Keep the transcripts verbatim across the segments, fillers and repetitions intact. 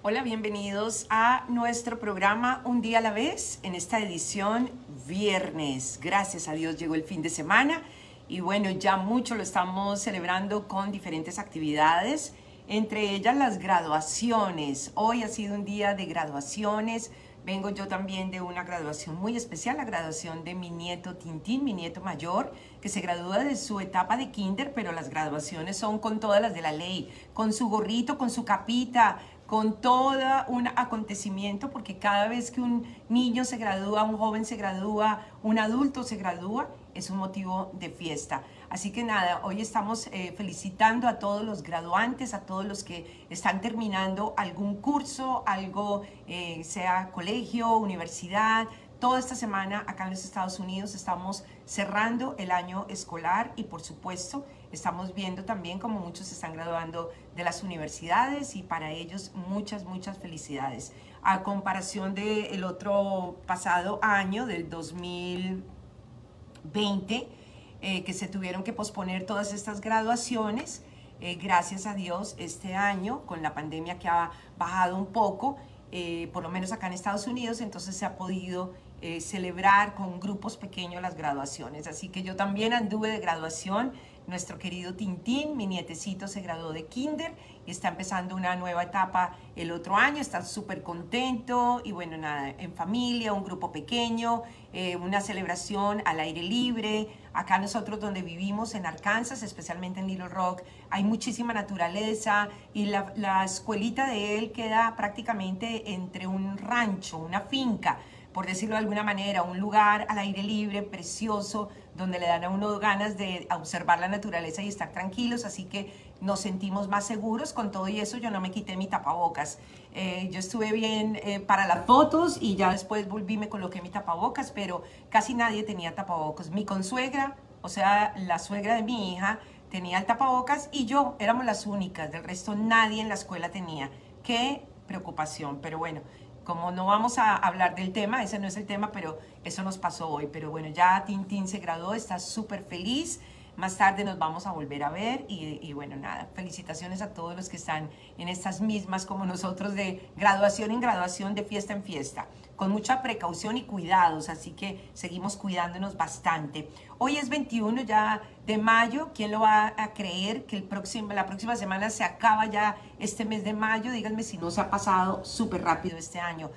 Hola, bienvenidos a nuestro programa Un día a la vez en esta edición viernes. Gracias a Dios llegó el fin de semana y bueno, ya mucho lo estamos celebrando con diferentes actividades, entre ellas las graduaciones. Hoy ha sido un día de graduaciones. Vengo yo también de una graduación muy especial, la graduación de mi nieto Tintín, mi nieto mayor, que se gradúa de su etapa de kinder, pero las graduaciones son con todas las de la ley, con su gorrito, con su capita, con todo un acontecimiento, porque cada vez que un niño se gradúa, un joven se gradúa, un adulto se gradúa, es un motivo de fiesta. Así que nada, hoy estamos eh, felicitando a todos los graduantes, a todos los que están terminando algún curso, algo, eh, sea colegio, universidad. Toda esta semana acá en los Estados Unidos estamos cerrando el año escolar y por supuesto estamos viendo también como muchos se están graduando de las universidades y para ellos muchas, muchas felicidades. A comparación del otro pasado año, del dos mil veinte, eh, que se tuvieron que posponer todas estas graduaciones, eh, gracias a Dios este año con la pandemia que ha bajado un poco, eh, por lo menos acá en Estados Unidos, entonces se ha podido Eh, celebrar con grupos pequeños las graduaciones. Así que yo también anduve de graduación. Nuestro querido Tintín, mi nietecito, se graduó de kinder y está empezando una nueva etapa el otro año. Está súper contento y bueno, nada, en familia, un grupo pequeño, eh, una celebración al aire libre. Acá nosotros donde vivimos en Arkansas, especialmente en Little Rock, hay muchísima naturaleza y la, la escuelita de él queda prácticamente entre un rancho, una finca, por decirlo de alguna manera, un lugar al aire libre, precioso, donde le dan a uno ganas de observar la naturaleza y estar tranquilos, así que nos sentimos más seguros. Con todo y eso yo no me quité mi tapabocas. Eh, yo estuve bien eh, para las fotos y ya después volví, me coloqué mi tapabocas, pero casi nadie tenía tapabocas. Mi consuegra, o sea, la suegra de mi hija, tenía el tapabocas y yo éramos las únicas, del resto nadie en la escuela tenía. Qué preocupación, pero bueno. Como no vamos a hablar del tema, ese no es el tema, pero eso nos pasó hoy. Pero bueno, ya Tintín se graduó, está súper feliz. Más tarde nos vamos a volver a ver y, y bueno, nada, felicitaciones a todos los que están en estas mismas como nosotros, de graduación en graduación, de fiesta en fiesta, con mucha precaución y cuidados, así que seguimos cuidándonos bastante. Hoy es veintiuno ya de mayo, ¿quién lo va a creer que el próximo, la próxima semana se acaba ya este mes de mayo? Díganme si no se ha pasado súper rápido este año.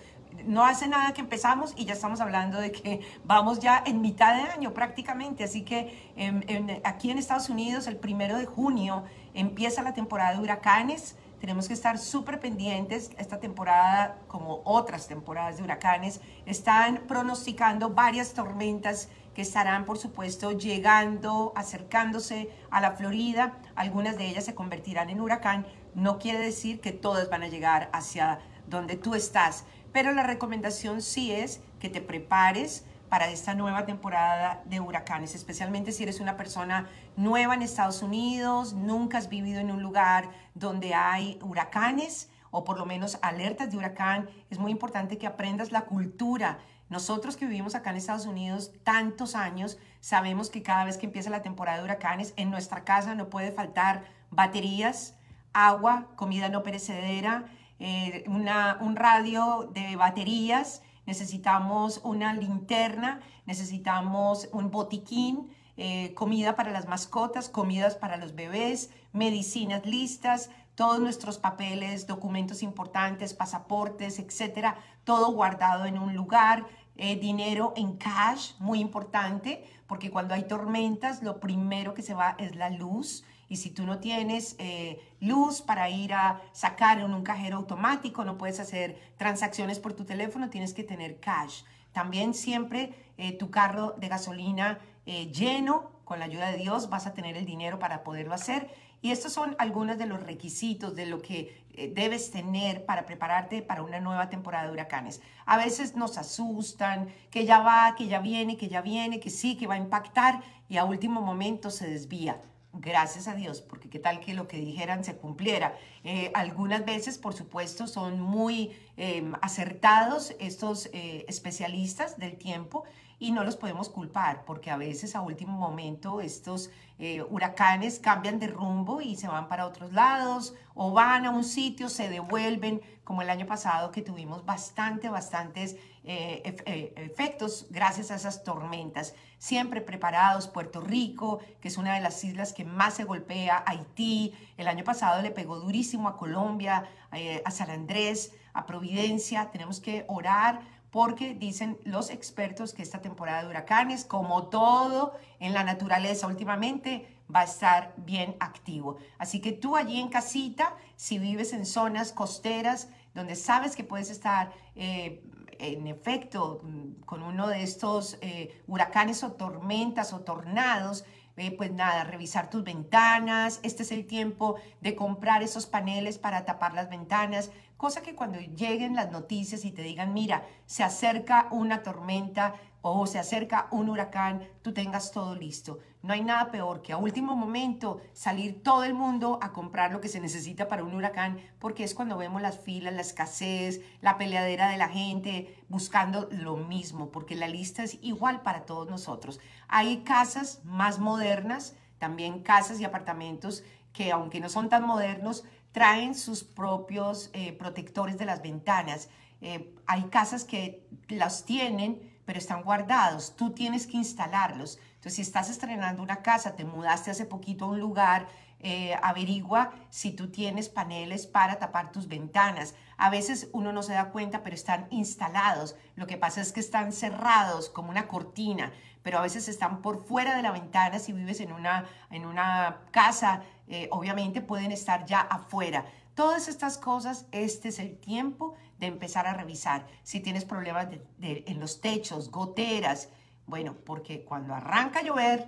No hace nada que empezamos y ya estamos hablando de que vamos ya en mitad de año prácticamente. Así que en, en, aquí en Estados Unidos el primero de junio empieza la temporada de huracanes. Tenemos que estar súper pendientes. Esta temporada, como otras temporadas de huracanes, están pronosticando varias tormentas que estarán, por supuesto, llegando, acercándose a la Florida. Algunas de ellas se convertirán en huracán. No quiere decir que todas van a llegar hacia donde tú estás. Pero la recomendación sí es que te prepares para esta nueva temporada de huracanes, especialmente si eres una persona nueva en Estados Unidos, nunca has vivido en un lugar donde hay huracanes o por lo menos alertas de huracán. Es muy importante que aprendas la cultura. Nosotros que vivimos acá en Estados Unidos tantos años, sabemos que cada vez que empieza la temporada de huracanes, en nuestra casa no puede faltar baterías, agua, comida no perecedera, Eh, una, un radio de baterías, necesitamos una linterna, necesitamos un botiquín, eh, comida para las mascotas, comidas para los bebés, medicinas listas, todos nuestros papeles, documentos importantes, pasaportes, etcétera, todo guardado en un lugar, eh, dinero en cash, muy importante, porque cuando hay tormentas lo primero que se va es la luz. Y si tú no tienes eh, luz para ir a sacar en un cajero automático, no puedes hacer transacciones por tu teléfono, tienes que tener cash. También siempre eh, tu carro de gasolina eh, lleno, con la ayuda de Dios vas a tener el dinero para poderlo hacer. Y estos son algunos de los requisitos de lo que eh, debes tener para prepararte para una nueva temporada de huracanes. A veces nos asustan, que ya va, que ya viene, que ya viene, que sí, que va a impactar y a último momento se desvía. Gracias a Dios, porque qué tal que lo que dijeran se cumpliera. Eh, algunas veces, por supuesto, son muy eh, acertados estos eh, especialistas del tiempo y no los podemos culpar porque a veces a último momento estos eh, huracanes cambian de rumbo y se van para otros lados o van a un sitio, se devuelven, como el año pasado que tuvimos bastante, bastantes eh, efe, efectos gracias a esas tormentas. Siempre preparados, Puerto Rico, que es una de las islas que más se golpea, Haití, el año pasado le pegó durísimo a Colombia, eh, a San Andrés, a Providencia, tenemos que orar porque dicen los expertos que esta temporada de huracanes, como todo en la naturaleza últimamente, va a estar bien activo. Así que tú allí en casita, si vives en zonas costeras donde sabes que puedes estar eh, en efecto con uno de estos eh, huracanes o tormentas o tornados, Eh, pues nada, revisar tus ventanas, este es el tiempo de comprar esos paneles para tapar las ventanas, cosa que cuando lleguen las noticias y te digan, mira, se acerca una tormenta o se acerca un huracán, tú tengas todo listo. No hay nada peor que a último momento salir todo el mundo a comprar lo que se necesita para un huracán, porque es cuando vemos las filas, la escasez, la peleadera de la gente buscando lo mismo, porque la lista es igual para todos nosotros. Hay casas más modernas, también casas y apartamentos que aunque no son tan modernos, traen sus propios eh, protectores de las ventanas. Eh, hay casas que las tienen, pero están guardados, tú tienes que instalarlos. Entonces, si estás estrenando una casa, te mudaste hace poquito a un lugar, eh, averigua si tú tienes paneles para tapar tus ventanas. A veces uno no se da cuenta, pero están instalados. Lo que pasa es que están cerrados como una cortina, pero a veces están por fuera de la ventana. Si vives en una, en una casa, eh, obviamente pueden estar ya afuera. Todas estas cosas, este es el tiempo de empezar a revisar. Si tienes problemas de, de, en los techos, goteras, bueno, porque cuando arranca a llover,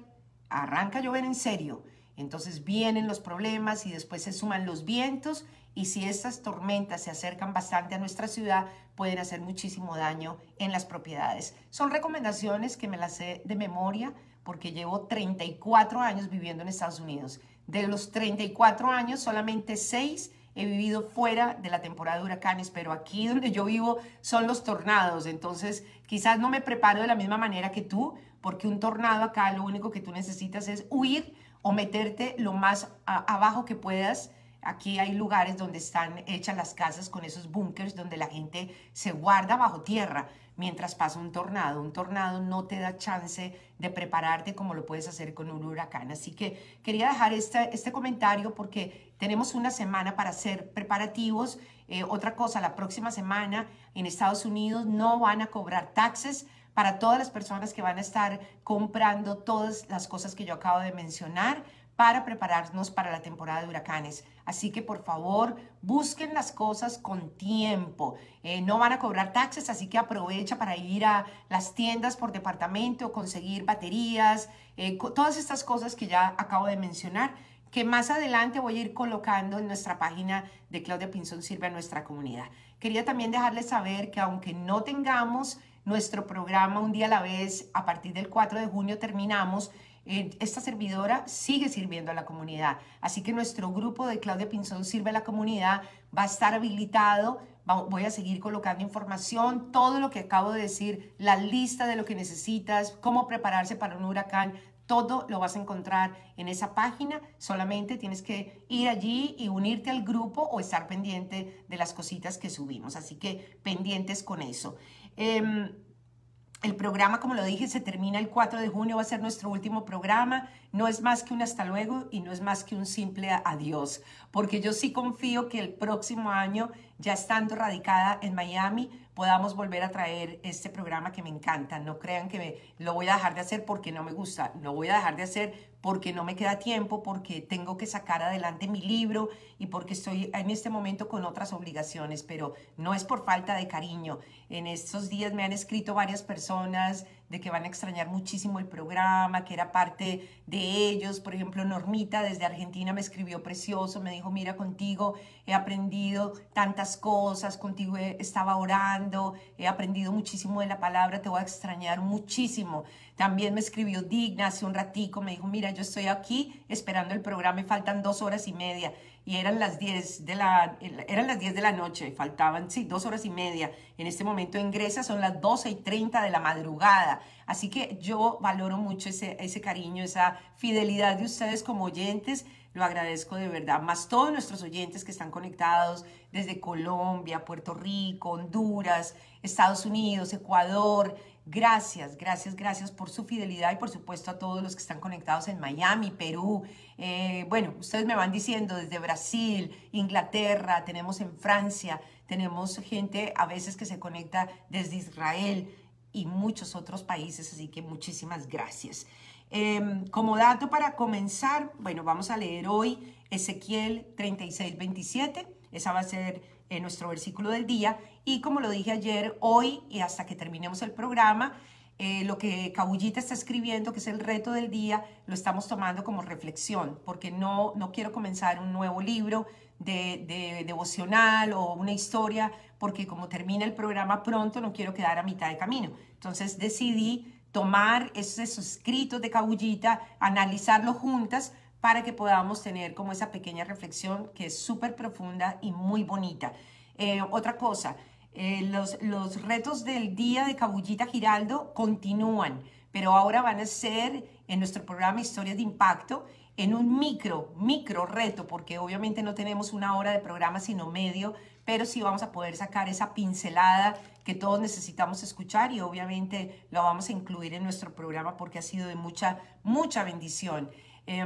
arranca a llover en serio. Entonces vienen los problemas y después se suman los vientos y si estas tormentas se acercan bastante a nuestra ciudad, pueden hacer muchísimo daño en las propiedades. Son recomendaciones que me las sé de memoria porque llevo treinta y cuatro años viviendo en Estados Unidos. De los treinta y cuatro años, solamente seis he vivido fuera de la temporada de huracanes, pero aquí donde yo vivo son los tornados, entonces quizás no me preparo de la misma manera que tú, porque un tornado acá lo único que tú necesitas es huir o meterte lo más abajo que puedas. Aquí hay lugares donde están hechas las casas con esos búnkers donde la gente se guarda bajo tierra mientras pasa un tornado. Un tornado no te da chance de prepararte como lo puedes hacer con un huracán. Así que quería dejar este, este comentario porque tenemos una semana para hacer preparativos. Eh, otra cosa, la próxima semana en Estados Unidos no van a cobrar taxes para todas las personas que van a estar comprando todas las cosas que yo acabo de mencionar para prepararnos para la temporada de huracanes. Así que por favor busquen las cosas con tiempo, eh, no van a cobrar taxes, así que aprovecha para ir a las tiendas por departamento, conseguir baterías, eh, todas estas cosas que ya acabo de mencionar, que más adelante voy a ir colocando en nuestra página de Claudia Pinzón Sirve a Nuestra Comunidad. Quería también dejarles saber que aunque no tengamos nuestro programa Un Día a la Vez, a partir del cuatro de junio terminamos. Esta servidora sigue sirviendo a la comunidad, así que nuestro grupo de Claudia Pinzón Sirve a la Comunidad va a estar habilitado, voy a seguir colocando información, todo lo que acabo de decir, la lista de lo que necesitas, cómo prepararse para un huracán, todo lo vas a encontrar en esa página, solamente tienes que ir allí y unirte al grupo o estar pendiente de las cositas que subimos, así que pendientes con eso. Eh, El programa, como lo dije, se termina el cuatro de junio, va a ser nuestro último programa. No es más que un hasta luego y no es más que un simple adiós, porque yo sí confío que el próximo año, ya estando radicada en Miami, podamos volver a traer este programa que me encanta. No crean que me, lo voy a dejar de hacer porque no me gusta, lo voy a dejar de hacer porque no me queda tiempo, porque tengo que sacar adelante mi libro y porque estoy en este momento con otras obligaciones, pero no es por falta de cariño. En estos días me han escrito varias personas de que van a extrañar muchísimo el programa, que era parte de ellos. Por ejemplo, Normita desde Argentina me escribió precioso, me dijo, mira, contigo he aprendido tantas cosas, contigo he, estaba orando, he aprendido muchísimo de la palabra, te voy a extrañar muchísimo. También me escribió Digna hace un ratico, me dijo, mira, yo estoy aquí esperando el programa y faltan dos horas y media. y eran las diez de la, eran las diez de la noche, faltaban, sí, dos horas y media. En este momento en Grecia son las doce y treinta de la madrugada. Así que yo valoro mucho ese, ese cariño, esa fidelidad de ustedes como oyentes. Lo agradezco de verdad, más todos nuestros oyentes que están conectados desde Colombia, Puerto Rico, Honduras, Estados Unidos, Ecuador. Gracias, gracias, gracias por su fidelidad y por supuesto a todos los que están conectados en Miami, Perú. Eh, bueno, ustedes me van diciendo desde Brasil, Inglaterra, tenemos en Francia, tenemos gente a veces que se conecta desde Israel y muchos otros países, así que muchísimas gracias. Eh, como dato para comenzar, bueno, vamos a leer hoy Ezequiel treinta y seis, veintisiete. Esa va a ser eh, nuestro versículo del día. Y como lo dije ayer, hoy y hasta que terminemos el programa, eh, lo que Cabullita está escribiendo, que es el reto del día, lo estamos tomando como reflexión, porque no, no quiero comenzar un nuevo libro de, de devocional o una historia, porque como termina el programa pronto, no quiero quedar a mitad de camino. Entonces decidí tomar esos escritos de Cabullita, analizarlos juntas para que podamos tener como esa pequeña reflexión que es súper profunda y muy bonita. Eh, otra cosa, eh, los, los retos del día de Cabullita Giraldo continúan, pero ahora van a ser en nuestro programa Historias de Impacto, en un micro, micro reto, porque obviamente no tenemos una hora de programa sino medio, pero sí vamos a poder sacar esa pincelada que todos necesitamos escuchar y obviamente lo vamos a incluir en nuestro programa porque ha sido de mucha, mucha bendición. Eh,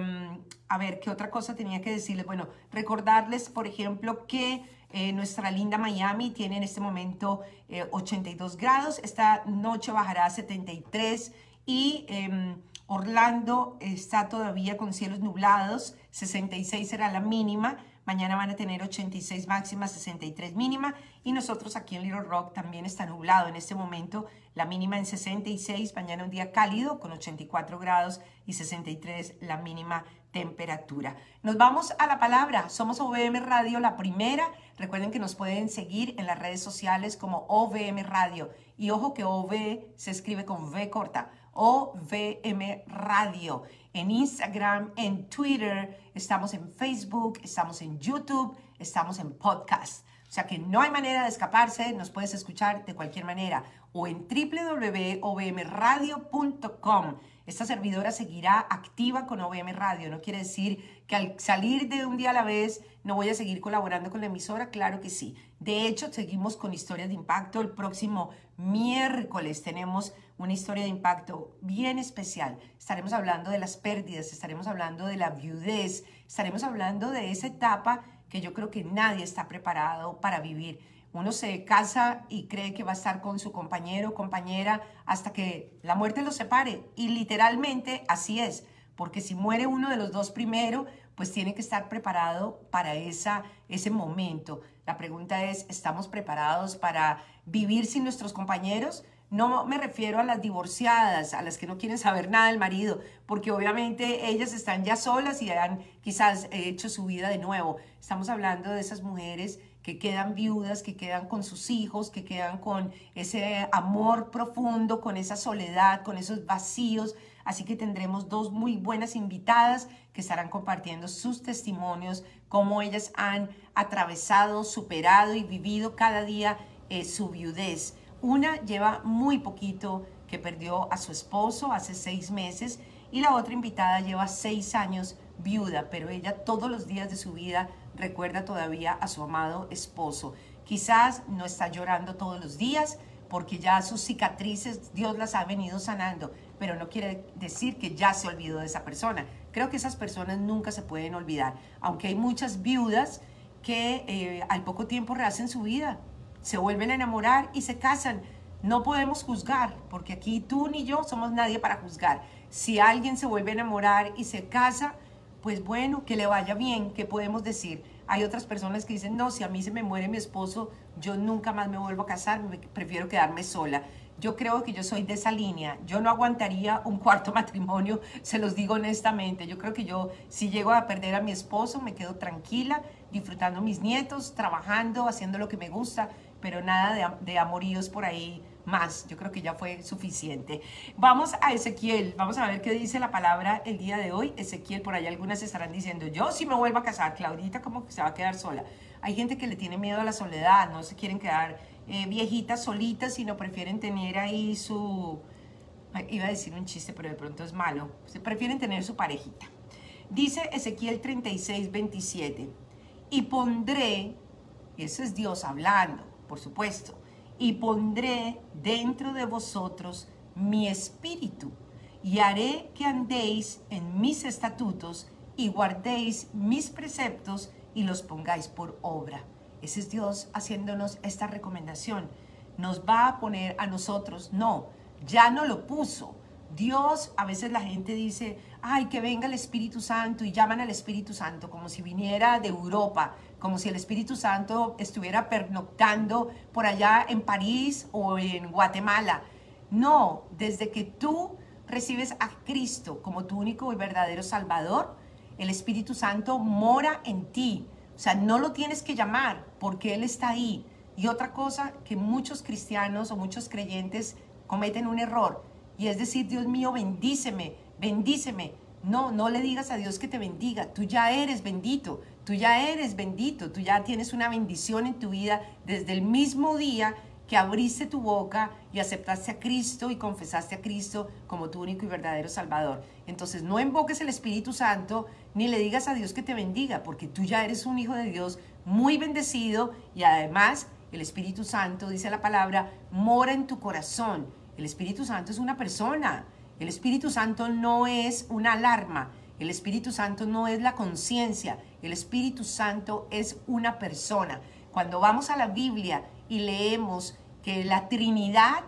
a ver, ¿qué otra cosa tenía que decirles? Bueno, recordarles, por ejemplo, que eh, nuestra linda Miami tiene en este momento eh, ochenta y dos grados, esta noche bajará a setenta y tres y eh, Orlando está todavía con cielos nublados, sesenta y seis será la mínima. Mañana van a tener ochenta y seis máxima, sesenta y tres mínima. Y nosotros aquí en Little Rock también está nublado en este momento. La mínima en sesenta y seis, mañana un día cálido con ochenta y cuatro grados y sesenta y tres la mínima temperatura. Nos vamos a la palabra. Somos O V M Radio, la primera. Recuerden que nos pueden seguir en las redes sociales como O V M Radio. Y ojo que O V se escribe con V corta. O V M Radio, en Instagram, en Twitter, estamos en Facebook, estamos en YouTube, estamos en podcast. O sea que no hay manera de escaparse, nos puedes escuchar de cualquier manera o en w w w punto o v m radio punto com. Esta servidora seguirá activa con O V M Radio, no quiere decir que al salir de Un Día a la Vez no voy a seguir colaborando con la emisora, claro que sí. De hecho, seguimos con Historias de Impacto. El próximo miércoles tenemos una historia de impacto bien especial. Estaremos hablando de las pérdidas, estaremos hablando de la viudez, estaremos hablando de esa etapa que yo creo que nadie está preparado para vivir. Uno se casa y cree que va a estar con su compañero o compañera hasta que la muerte los separe. Y literalmente así es, porque si muere uno de los dos primero, pues tiene que estar preparado para esa, ese momento. La pregunta es, ¿estamos preparados para vivir sin nuestros compañeros? No me refiero a las divorciadas, a las que no quieren saber nada del marido, porque obviamente ellas están ya solas y han quizás hecho su vida de nuevo. Estamos hablando de esas mujeres que quedan viudas, que quedan con sus hijos, que quedan con ese amor profundo, con esa soledad, con esos vacíos. Así que tendremos dos muy buenas invitadas que estarán compartiendo sus testimonios, cómo ellas han atravesado, superado y vivido cada día eh, su viudez. Una lleva muy poquito que perdió a su esposo hace seis meses y la otra invitada lleva seis años viuda, pero ella todos los días de su vida recuerda todavía a su amado esposo. Quizás no está llorando todos los días porque ya sus cicatrices Dios las ha venido sanando, pero no quiere decir que ya se olvidó de esa persona. Creo que esas personas nunca se pueden olvidar, aunque hay muchas viudas que eh, al poco tiempo rehacen su vida, se vuelven a enamorar y se casan. No podemos juzgar, porque aquí tú ni yo somos nadie para juzgar. Si alguien se vuelve a enamorar y se casa, pues bueno, que le vaya bien, que podemos decir. Hay otras personas que dicen, no, si a mí se me muere mi esposo, yo nunca más me vuelvo a casar, prefiero quedarme sola. Yo creo que yo soy de esa línea. Yo no aguantaría un cuarto matrimonio, se los digo honestamente. Yo creo que yo, si llego a perder a mi esposo, me quedo tranquila, disfrutando mis nietos, trabajando, haciendo lo que me gusta, pero nada de, de amoríos por ahí más. Yo creo que ya fue suficiente. Vamos a Ezequiel, vamos a ver qué dice la palabra el día de hoy. Ezequiel, por allá algunas estarán diciendo, yo si me vuelvo a casar, Claudita como que se va a quedar sola. Hay gente que le tiene miedo a la soledad, no se quieren quedar eh, viejitas solitas, sino prefieren tener ahí su... Iba a decir un chiste, pero de pronto es malo. Se prefieren tener su parejita. Dice Ezequiel treinta y seis, veintisiete. Y pondré, y eso es Dios hablando, por supuesto, y pondré dentro de vosotros mi espíritu, y haré que andéis en mis estatutos, y guardéis mis preceptos, y los pongáis por obra. Ese es Dios haciéndonos esta recomendación. Nos va a poner a nosotros, no, ya no lo puso. Dios, a veces la gente dice, ay, que venga el Espíritu Santo, y llaman al Espíritu Santo como si viniera de Europa, como si el Espíritu Santo estuviera pernoctando por allá en París o en Guatemala. No, desde que tú recibes a Cristo como tu único y verdadero Salvador, el Espíritu Santo mora en ti. O sea, no lo tienes que llamar porque Él está ahí. Y otra cosa que muchos cristianos o muchos creyentes cometen un error, y es decir, Dios mío, bendíceme, bendíceme. No, no le digas a Dios que te bendiga. Tú ya eres bendito, tú ya eres bendito, tú ya tienes una bendición en tu vida desde el mismo día que abriste tu boca y aceptaste a Cristo y confesaste a Cristo como tu único y verdadero Salvador. Entonces no invoques el Espíritu Santo ni le digas a Dios que te bendiga, porque tú ya eres un hijo de Dios muy bendecido, y además el Espíritu Santo, dice la palabra, mora en tu corazón. El Espíritu Santo es una persona. El Espíritu Santo no es una alarma. El Espíritu Santo no es la conciencia. El Espíritu Santo es una persona. Cuando vamos a la Biblia y leemos que la Trinidad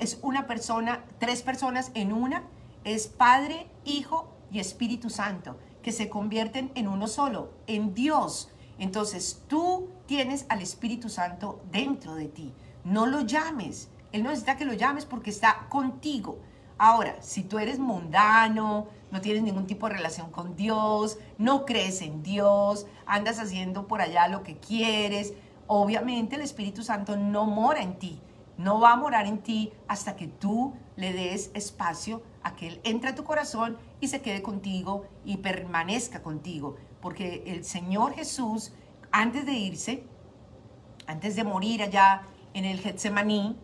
es una persona, tres personas en una, es Padre, Hijo y Espíritu Santo, que se convierten en uno solo, en Dios. Entonces tú tienes al Espíritu Santo dentro de ti. No lo llames. Él no necesita que lo llames porque está contigo. Ahora, si tú eres mundano, no tienes ningún tipo de relación con Dios, no crees en Dios, andas haciendo por allá lo que quieres, obviamente el Espíritu Santo no mora en ti, no va a morar en ti hasta que tú le des espacio a que Él entre a tu corazón y se quede contigo y permanezca contigo. Porque el Señor Jesús, antes de irse, antes de morir allá en el Getsemaní,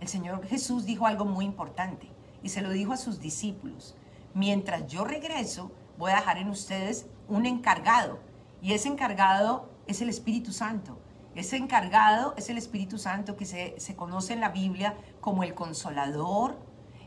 el Señor Jesús dijo algo muy importante, y se lo dijo a sus discípulos. Mientras yo regreso, voy a dejar en ustedes un encargado, y ese encargado es el Espíritu Santo. Ese encargado es el Espíritu Santo, que se, se conoce en la Biblia como el Consolador.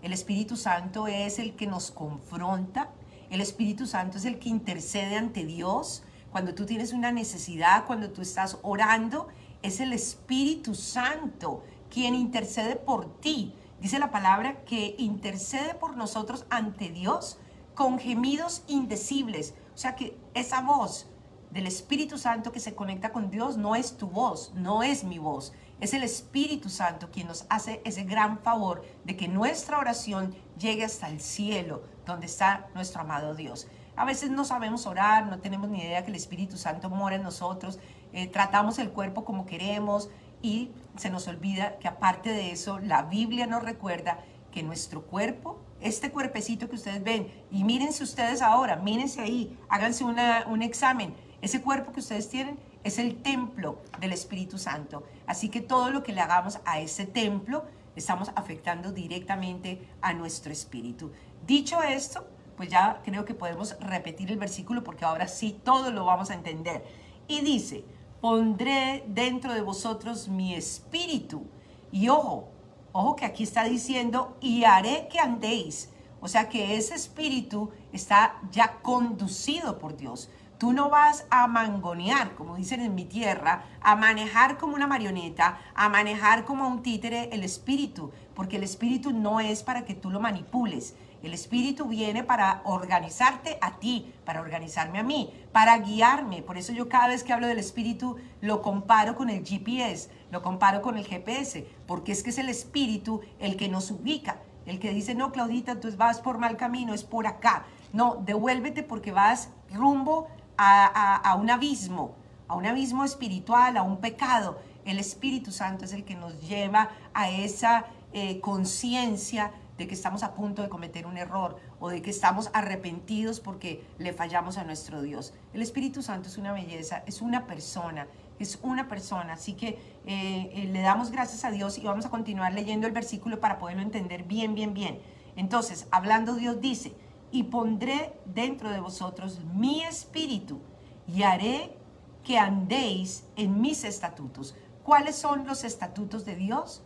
El Espíritu Santo es el que nos confronta. El Espíritu Santo es el que intercede ante Dios. Cuando tú tienes una necesidad, cuando tú estás orando, es el Espíritu Santo quien intercede por ti. Dice la palabra que intercede por nosotros ante Dios con gemidos indecibles. O sea que esa voz del Espíritu Santo que se conecta con Dios no es tu voz, no es mi voz. Es el Espíritu Santo quien nos hace ese gran favor de que nuestra oración llegue hasta el cielo, donde está nuestro amado Dios. A veces no sabemos orar, no tenemos ni idea que el Espíritu Santo mora en nosotros, eh, tratamos el cuerpo como queremos, y se nos olvida que aparte de eso, la Biblia nos recuerda que nuestro cuerpo, este cuerpecito que ustedes ven, y mírense ustedes ahora, mírense ahí, háganse una, un examen, ese cuerpo que ustedes tienen es el templo del Espíritu Santo. Así que todo lo que le hagamos a ese templo, estamos afectando directamente a nuestro espíritu. Dicho esto, pues ya creo que podemos repetir el versículo, porque ahora sí todo lo vamos a entender. Y dice... Pondré dentro de vosotros mi espíritu. Y ojo, ojo que aquí está diciendo, y haré que andéis. O sea que ese espíritu está ya conducido por Dios. Tú no vas a mangonear, como dicen en mi tierra, a manejar como una marioneta, a manejar como un títere el espíritu, porque el espíritu no es para que tú lo manipules. El Espíritu viene para organizarte a ti, para organizarme a mí, para guiarme. Por eso yo cada vez que hablo del Espíritu lo comparo con el G P S, lo comparo con el G P S, porque es que es el Espíritu el que nos ubica, el que dice, no, Claudita, tú vas por mal camino, es por acá. No, devuélvete porque vas rumbo a, a, a un abismo. a un abismo espiritual, a un pecado. El Espíritu Santo es el que nos lleva a esa eh, conciencia de que estamos a punto de cometer un error o de que estamos arrepentidos porque le fallamos a nuestro Dios. El Espíritu Santo es una belleza, es una persona, es una persona. Así que eh, eh, le damos gracias a Dios y vamos a continuar leyendo el versículo para poderlo entender bien, bien, bien. Entonces, hablando Dios dice, y pondré dentro de vosotros mi espíritu y haré que andéis en mis estatutos. ¿Cuáles son los estatutos de Dios?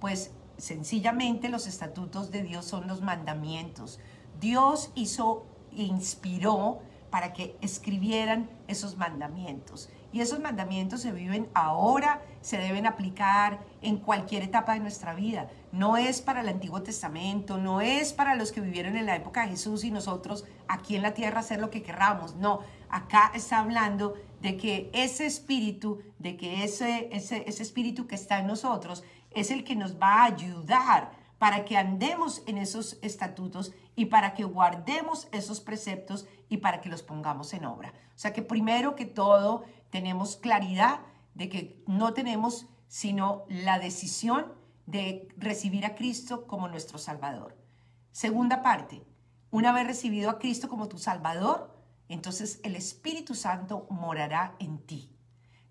Pues, sencillamente los estatutos de Dios son los mandamientos. Dios hizo e inspiró para que escribieran esos mandamientos. Y esos mandamientos se viven ahora, se deben aplicar en cualquier etapa de nuestra vida. No es para el Antiguo Testamento, no es para los que vivieron en la época de Jesús y nosotros aquí en la tierra hacer lo que querramos. No, acá está hablando de que ese espíritu, de que ese, ese, ese espíritu que está en nosotros es el que nos va a ayudar para que andemos en esos estatutos y para que guardemos esos preceptos y para que los pongamos en obra. O sea que primero que todo tenemos claridad de que no tenemos sino la decisión de recibir a Cristo como nuestro Salvador. Segunda parte, una vez recibido a Cristo como tu Salvador, entonces el Espíritu Santo morará en ti.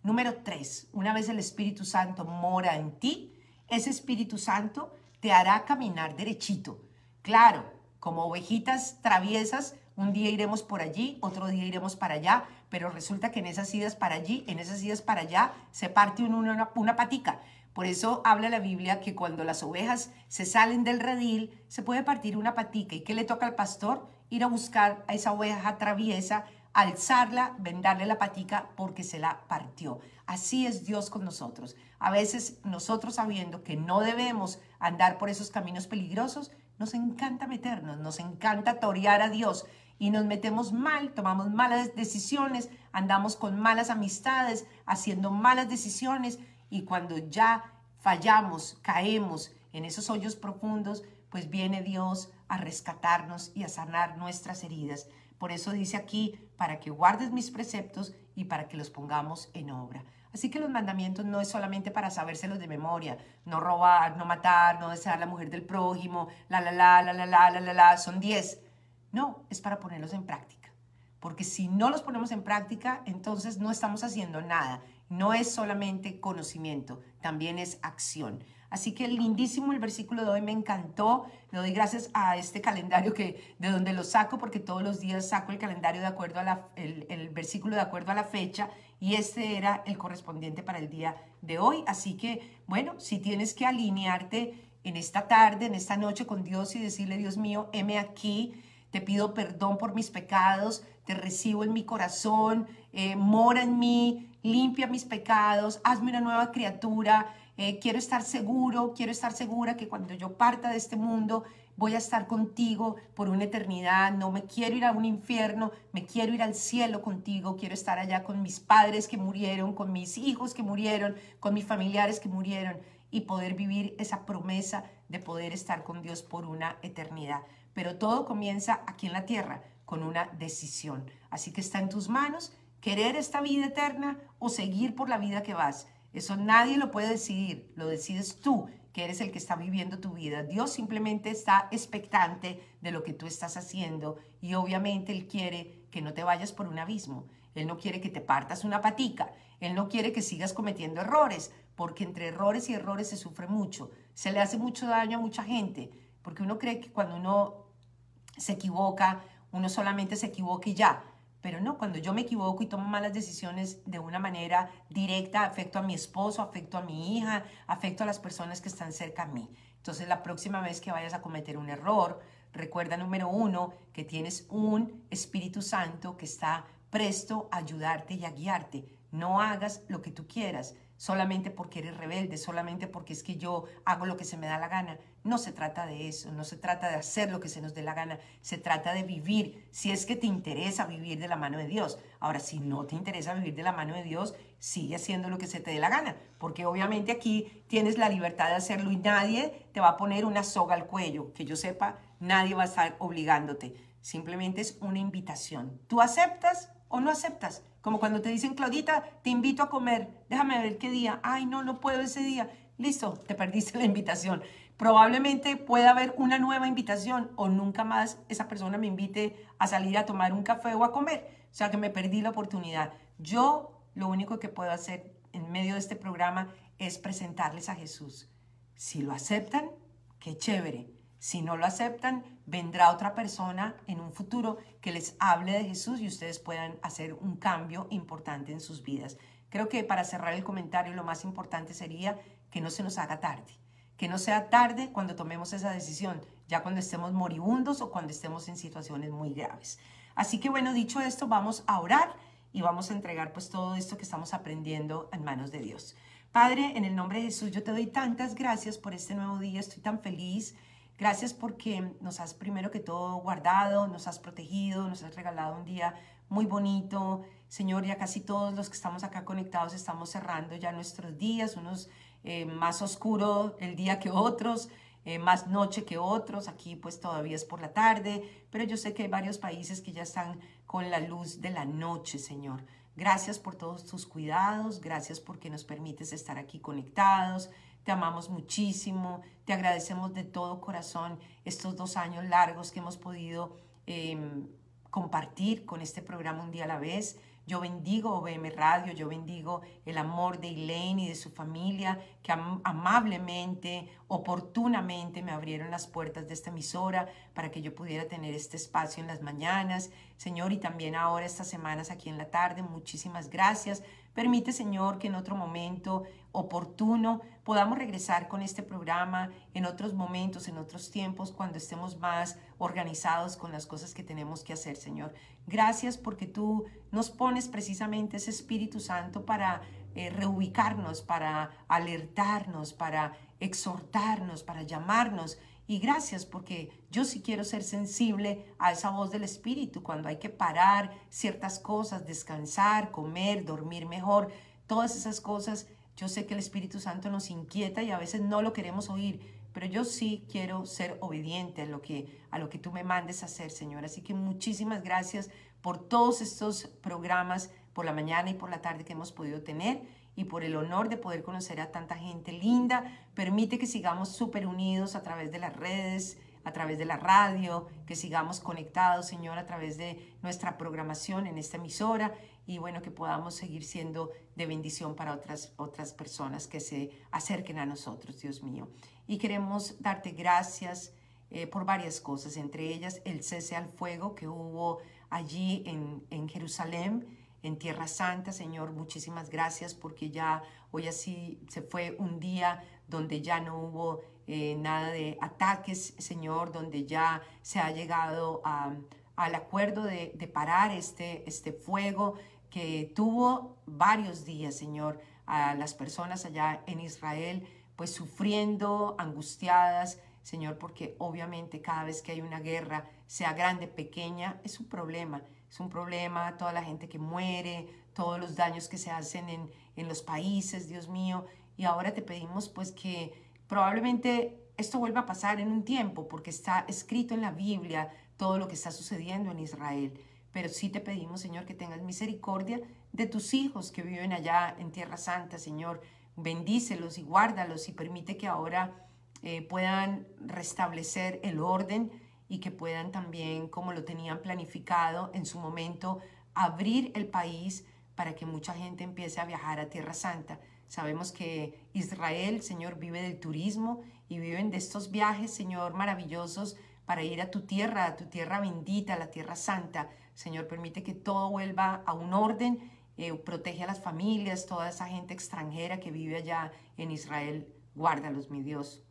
Número tres, una vez el Espíritu Santo mora en ti, ese Espíritu Santo te hará caminar derechito. Claro, como ovejitas traviesas, un día iremos por allí, otro día iremos para allá, pero resulta que en esas idas para allí, en esas idas para allá, se parte un, una, una patica. Por eso habla la Biblia que cuando las ovejas se salen del redil, se puede partir una patica. ¿Y qué le toca al pastor? Ir a buscar a esa oveja traviesa, alzarla, vendarle la patica porque se la partió. Así es Dios con nosotros. A veces nosotros, sabiendo que no debemos andar por esos caminos peligrosos, nos encanta meternos, nos encanta torear a Dios y nos metemos mal, tomamos malas decisiones, andamos con malas amistades, haciendo malas decisiones, y cuando ya fallamos, caemos en esos hoyos profundos, pues viene Dios a rescatarnos y a sanar nuestras heridas. Por eso dice aquí, para que guardes mis preceptos y para que los pongamos en obra. Así que los mandamientos no es solamente para sabérselos de memoria, no robar, no matar, no desear la mujer del prójimo, la, la, la, la, la, la, la, la, la, son diez. No, es para ponerlos en práctica. Porque si no los ponemos en práctica, entonces no estamos haciendo nada. No es solamente conocimiento, también es acción. Así que lindísimo el versículo de hoy, me encantó. Le doy gracias a este calendario que, de donde lo saco, porque todos los días saco el calendario de acuerdo a la, el, el versículo de acuerdo a la fecha, y este era el correspondiente para el día de hoy. Así que, bueno, si tienes que alinearte en esta tarde, en esta noche con Dios y decirle, Dios mío, heme aquí, te pido perdón por mis pecados, te recibo en mi corazón, eh, mora en mí, limpia mis pecados, hazme una nueva criatura. Eh, quiero estar seguro, quiero estar segura que cuando yo parta de este mundo voy a estar contigo por una eternidad. No me quiero ir a un infierno, me quiero ir al cielo contigo. Quiero estar allá con mis padres que murieron, con mis hijos que murieron, con mis familiares que murieron, y poder vivir esa promesa de poder estar con Dios por una eternidad. Pero todo comienza aquí en la tierra con una decisión. Así que está en tus manos querer esta vida eterna o seguir por la vida que vas. Eso nadie lo puede decidir, lo decides tú, que eres el que está viviendo tu vida. Dios simplemente está expectante de lo que tú estás haciendo, y obviamente Él quiere que no te vayas por un abismo. Él no quiere que te partas una patica. Él no quiere que sigas cometiendo errores, porque entre errores y errores se sufre mucho. Se le hace mucho daño a mucha gente, porque uno cree que cuando uno se equivoca, uno solamente se equivoca y ya. Pero no, cuando yo me equivoco y tomo malas decisiones de una manera directa, afecto a mi esposo, afecto a mi hija, afecto a las personas que están cerca a mí. Entonces, la próxima vez que vayas a cometer un error, recuerda, número uno, que tienes un Espíritu Santo que está presto a ayudarte y a guiarte. No hagas lo que tú quieras solamente porque eres rebelde, solamente porque es que yo hago lo que se me da la gana. No se trata de eso, no se trata de hacer lo que se nos dé la gana, se trata de vivir, si es que te interesa vivir de la mano de Dios. Ahora, si no te interesa vivir de la mano de Dios, sigue haciendo lo que se te dé la gana, porque obviamente aquí tienes la libertad de hacerlo y nadie te va a poner una soga al cuello. Que yo sepa, nadie va a estar obligándote, simplemente es una invitación. ¿Tú aceptas o no aceptas? Como cuando te dicen, Claudita, te invito a comer, déjame ver qué día. Ay, no, no puedo ese día. Listo, te perdiste la invitación. Probablemente pueda haber una nueva invitación o nunca más esa persona me invite a salir a tomar un café o a comer. O sea que me perdí la oportunidad. Yo lo único que puedo hacer en medio de este programa es presentarles a Jesús. Si lo aceptan, qué chévere. Si no lo aceptan, vendrá otra persona en un futuro que les hable de Jesús y ustedes puedan hacer un cambio importante en sus vidas. Creo que para cerrar el comentario lo más importante sería que no se nos haga tarde. Que no sea tarde cuando tomemos esa decisión, ya cuando estemos moribundos o cuando estemos en situaciones muy graves. Así que bueno, dicho esto, vamos a orar y vamos a entregar pues todo esto que estamos aprendiendo en manos de Dios. Padre, en el nombre de Jesús, yo te doy tantas gracias por este nuevo día, estoy tan feliz. Gracias porque nos has primero que todo guardado, nos has protegido, nos has regalado un día muy bonito. Señor, ya casi todos los que estamos acá conectados estamos cerrando ya nuestros días, unos eh, más oscuros el día que otros, eh, más noche que otros. Aquí pues todavía es por la tarde, pero yo sé que hay varios países que ya están con la luz de la noche, Señor. Gracias por todos tus cuidados, gracias porque nos permites estar aquí conectados. Te amamos muchísimo, te agradecemos de todo corazón estos dos años largos que hemos podido eh, compartir con este programa Un Día a la Vez. Yo bendigo O V M Radio, yo bendigo el amor de Elaine y de su familia que am amablemente, oportunamente me abrieron las puertas de esta emisora para que yo pudiera tener este espacio en las mañanas, Señor, y también ahora estas semanas aquí en la tarde. Muchísimas gracias. Permite, Señor, que en otro momento oportuno podamos regresar con este programa en otros momentos, en otros tiempos, cuando estemos más organizados con las cosas que tenemos que hacer, Señor. Gracias porque tú nos pones precisamente ese Espíritu Santo para eh, reubicarnos, para alertarnos, para exhortarnos, para llamarnos. Y gracias porque yo sí quiero ser sensible a esa voz del Espíritu cuando hay que parar ciertas cosas, descansar, comer, dormir mejor, todas esas cosas. Yo sé que el Espíritu Santo nos inquieta y a veces no lo queremos oír, pero yo sí quiero ser obediente a lo que, a lo que tú me mandes a hacer, Señor. Así que muchísimas gracias por todos estos programas por la mañana y por la tarde que hemos podido tener. Y por el honor de poder conocer a tanta gente linda. Permite que sigamos súper unidos a través de las redes, a través de la radio, que sigamos conectados, Señor, a través de nuestra programación en esta emisora y bueno, que podamos seguir siendo de bendición para otras, otras personas que se acerquen a nosotros, Dios mío. Y queremos darte gracias eh, por varias cosas, entre ellas el cese al fuego que hubo allí en, en Jerusalén, en Tierra Santa, Señor, muchísimas gracias porque ya hoy así se fue un día donde ya no hubo eh, nada de ataques, Señor, donde ya se ha llegado a, al acuerdo de, de parar este, este fuego que tuvo varios días, Señor, a las personas allá en Israel, pues sufriendo, angustiadas, Señor, porque obviamente cada vez que hay una guerra, sea grande, pequeña, es un problema. Es un problema, toda la gente que muere, todos los daños que se hacen en, en los países, Dios mío. Y ahora te pedimos pues que probablemente esto vuelva a pasar en un tiempo, porque está escrito en la Biblia todo lo que está sucediendo en Israel. Pero sí te pedimos, Señor, que tengas misericordia de tus hijos que viven allá en Tierra Santa, Señor. Bendícelos y guárdalos y permite que ahora eh, puedan restablecer el orden y que puedan también, como lo tenían planificado en su momento, abrir el país para que mucha gente empiece a viajar a Tierra Santa. Sabemos que Israel, Señor, vive del turismo y viven de estos viajes, Señor, maravillosos para ir a tu tierra, a tu tierra bendita, a la Tierra Santa. Señor, permite que todo vuelva a un orden, eh, protege a las familias, toda esa gente extranjera que vive allá en Israel, guárdalos, mi Dios,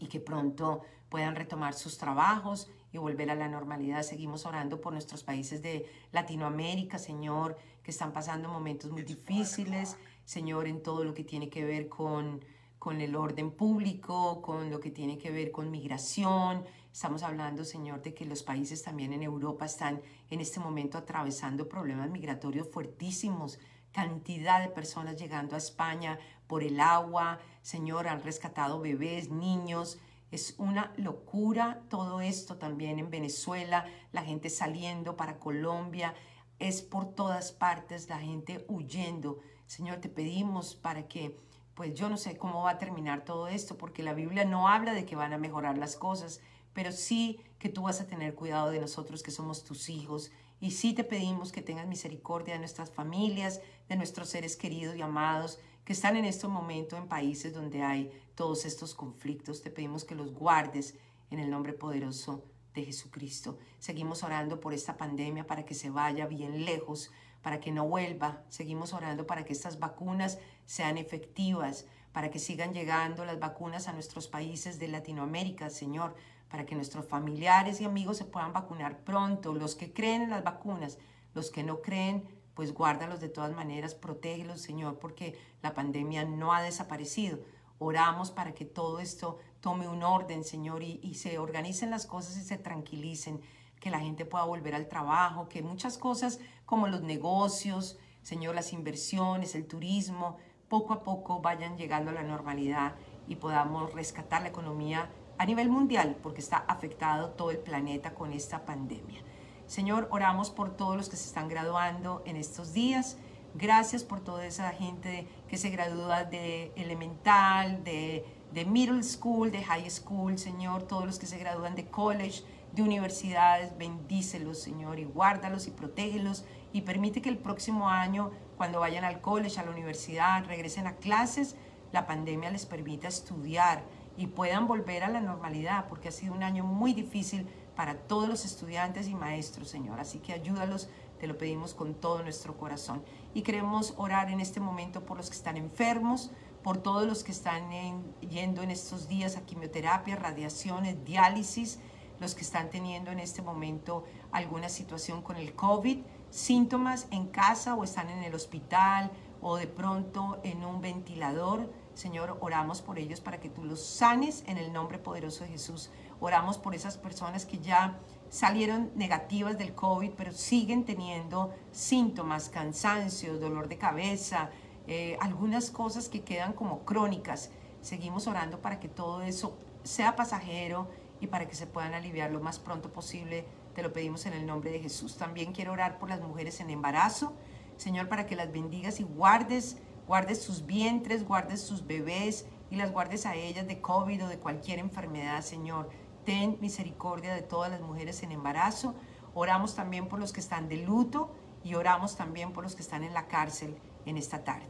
y que pronto puedan retomar sus trabajos y volver a la normalidad. Seguimos orando por nuestros países de Latinoamérica, Señor, que están pasando momentos muy difíciles, Señor, en todo lo que tiene que ver con, con el orden público, con lo que tiene que ver con migración. Estamos hablando, Señor, de que los países también en Europa están en este momento atravesando problemas migratorios fuertísimos, cantidad de personas llegando a España por el agua, Señor, han rescatado bebés, niños. Es una locura todo esto también en Venezuela, la gente saliendo para Colombia. es por todas partes la gente huyendo. Señor, te pedimos para que, pues yo no sé cómo va a terminar todo esto, porque la Biblia no habla de que van a mejorar las cosas, pero sí que tú vas a tener cuidado de nosotros que somos tus hijos. Y sí te pedimos que tengas misericordia de nuestras familias, de nuestros seres queridos y amados que están en este momento en países donde hay todos estos conflictos. Te pedimos que los guardes en el nombre poderoso de Jesucristo. Seguimos orando por esta pandemia para que se vaya bien lejos, para que no vuelva. Seguimos orando para que estas vacunas sean efectivas, para que sigan llegando las vacunas a nuestros países de Latinoamérica, Señor, para que nuestros familiares y amigos se puedan vacunar pronto. Los que creen en las vacunas, los que no creen, pues guárdalos de todas maneras, protégelos, Señor, porque la pandemia no ha desaparecido. Oramos para que todo esto tome un orden, Señor, y, y se organicen las cosas y se tranquilicen, que la gente pueda volver al trabajo, que muchas cosas como los negocios, Señor, las inversiones, el turismo, poco a poco vayan llegando a la normalidad y podamos rescatar la economía a nivel mundial, porque está afectado todo el planeta con esta pandemia. Señor, oramos por todos los que se están graduando en estos días. Gracias por toda esa gente que se gradúa de elemental, de, de middle school, de high school, Señor. Todos los que se gradúan de college, de universidades, bendícelos, Señor, y guárdalos y protégelos. Y permite que el próximo año, cuando vayan al college, a la universidad, regresen a clases, la pandemia les permita estudiar y puedan volver a la normalidad, porque ha sido un año muy difícil para todos los estudiantes y maestros, Señor. Así que ayúdalos, te lo pedimos con todo nuestro corazón. Y queremos orar en este momento por los que están enfermos, por todos los que están en, yendo en estos días a quimioterapia, radiaciones, diálisis, los que están teniendo en este momento alguna situación con el COVID, síntomas en casa o están en el hospital o de pronto en un ventilador. Señor, oramos por ellos para que tú los sanes en el nombre poderoso de Jesús. Oramos por esas personas que ya salieron negativas del COVID, pero siguen teniendo síntomas, cansancio, dolor de cabeza, eh, algunas cosas que quedan como crónicas. Seguimos orando para que todo eso sea pasajero y para que se puedan aliviar lo más pronto posible. Te lo pedimos en el nombre de Jesús. También quiero orar por las mujeres en embarazo, Señor, para que las bendigas y guardes Guardes sus vientres, guardes sus bebés y las guardes a ellas de COVID o de cualquier enfermedad, Señor. Ten misericordia de todas las mujeres en embarazo. Oramos también por los que están de luto y oramos también por los que están en la cárcel en esta tarde.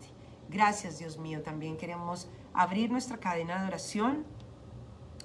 Gracias, Dios mío. También queremos abrir nuestra cadena de oración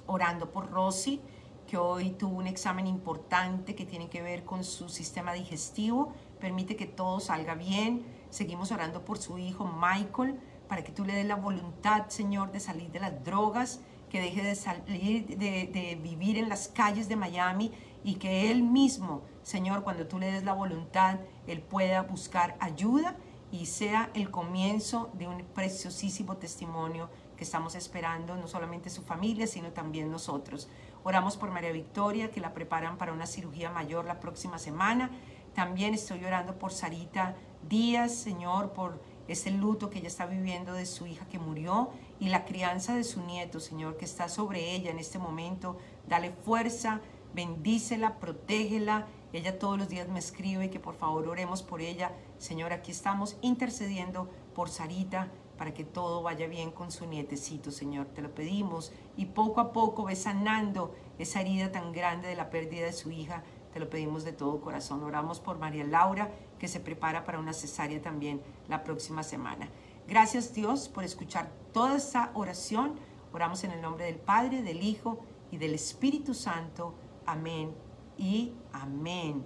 orando por Rosy, que hoy tuvo un examen importante que tiene que ver con su sistema digestivo. Permite que todo salga bien. Seguimos orando por su hijo Michael, para que tú le des la voluntad, Señor, de salir de las drogas, que deje de salir, de, de vivir en las calles de Miami y que él mismo, Señor, cuando tú le des la voluntad, él pueda buscar ayuda y sea el comienzo de un preciosísimo testimonio que estamos esperando, no solamente su familia, sino también nosotros. Oramos por María Victoria, que la preparan para una cirugía mayor la próxima semana. También estoy orando por Sarita Díaz, Señor, por ese luto que ella está viviendo de su hija que murió y la crianza de su nieto, Señor, que está sobre ella en este momento. Dale fuerza, bendícela, protégela. Ella todos los días me escribe que por favor oremos por ella. Señor, aquí estamos intercediendo por Sarita para que todo vaya bien con su nietecito, Señor. Te lo pedimos y poco a poco ve sanando esa herida tan grande de la pérdida de su hija. Te lo pedimos de todo corazón. Oramos por María Laura, que se prepara para una cesárea también la próxima semana. Gracias, Dios, por escuchar toda esta oración. Oramos en el nombre del Padre, del Hijo y del Espíritu Santo. Amén y amén.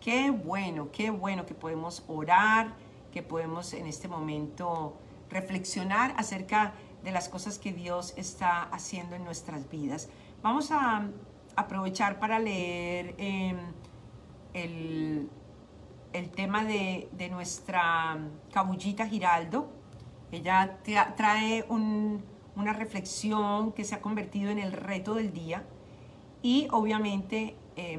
Qué bueno, qué bueno que podemos orar, que podemos en este momento reflexionar acerca de las cosas que Dios está haciendo en nuestras vidas. Vamos a aprovechar para leer eh, el, el tema de, de nuestra Cabullita Giraldo. Ella trae un, una reflexión que se ha convertido en el reto del día y obviamente eh,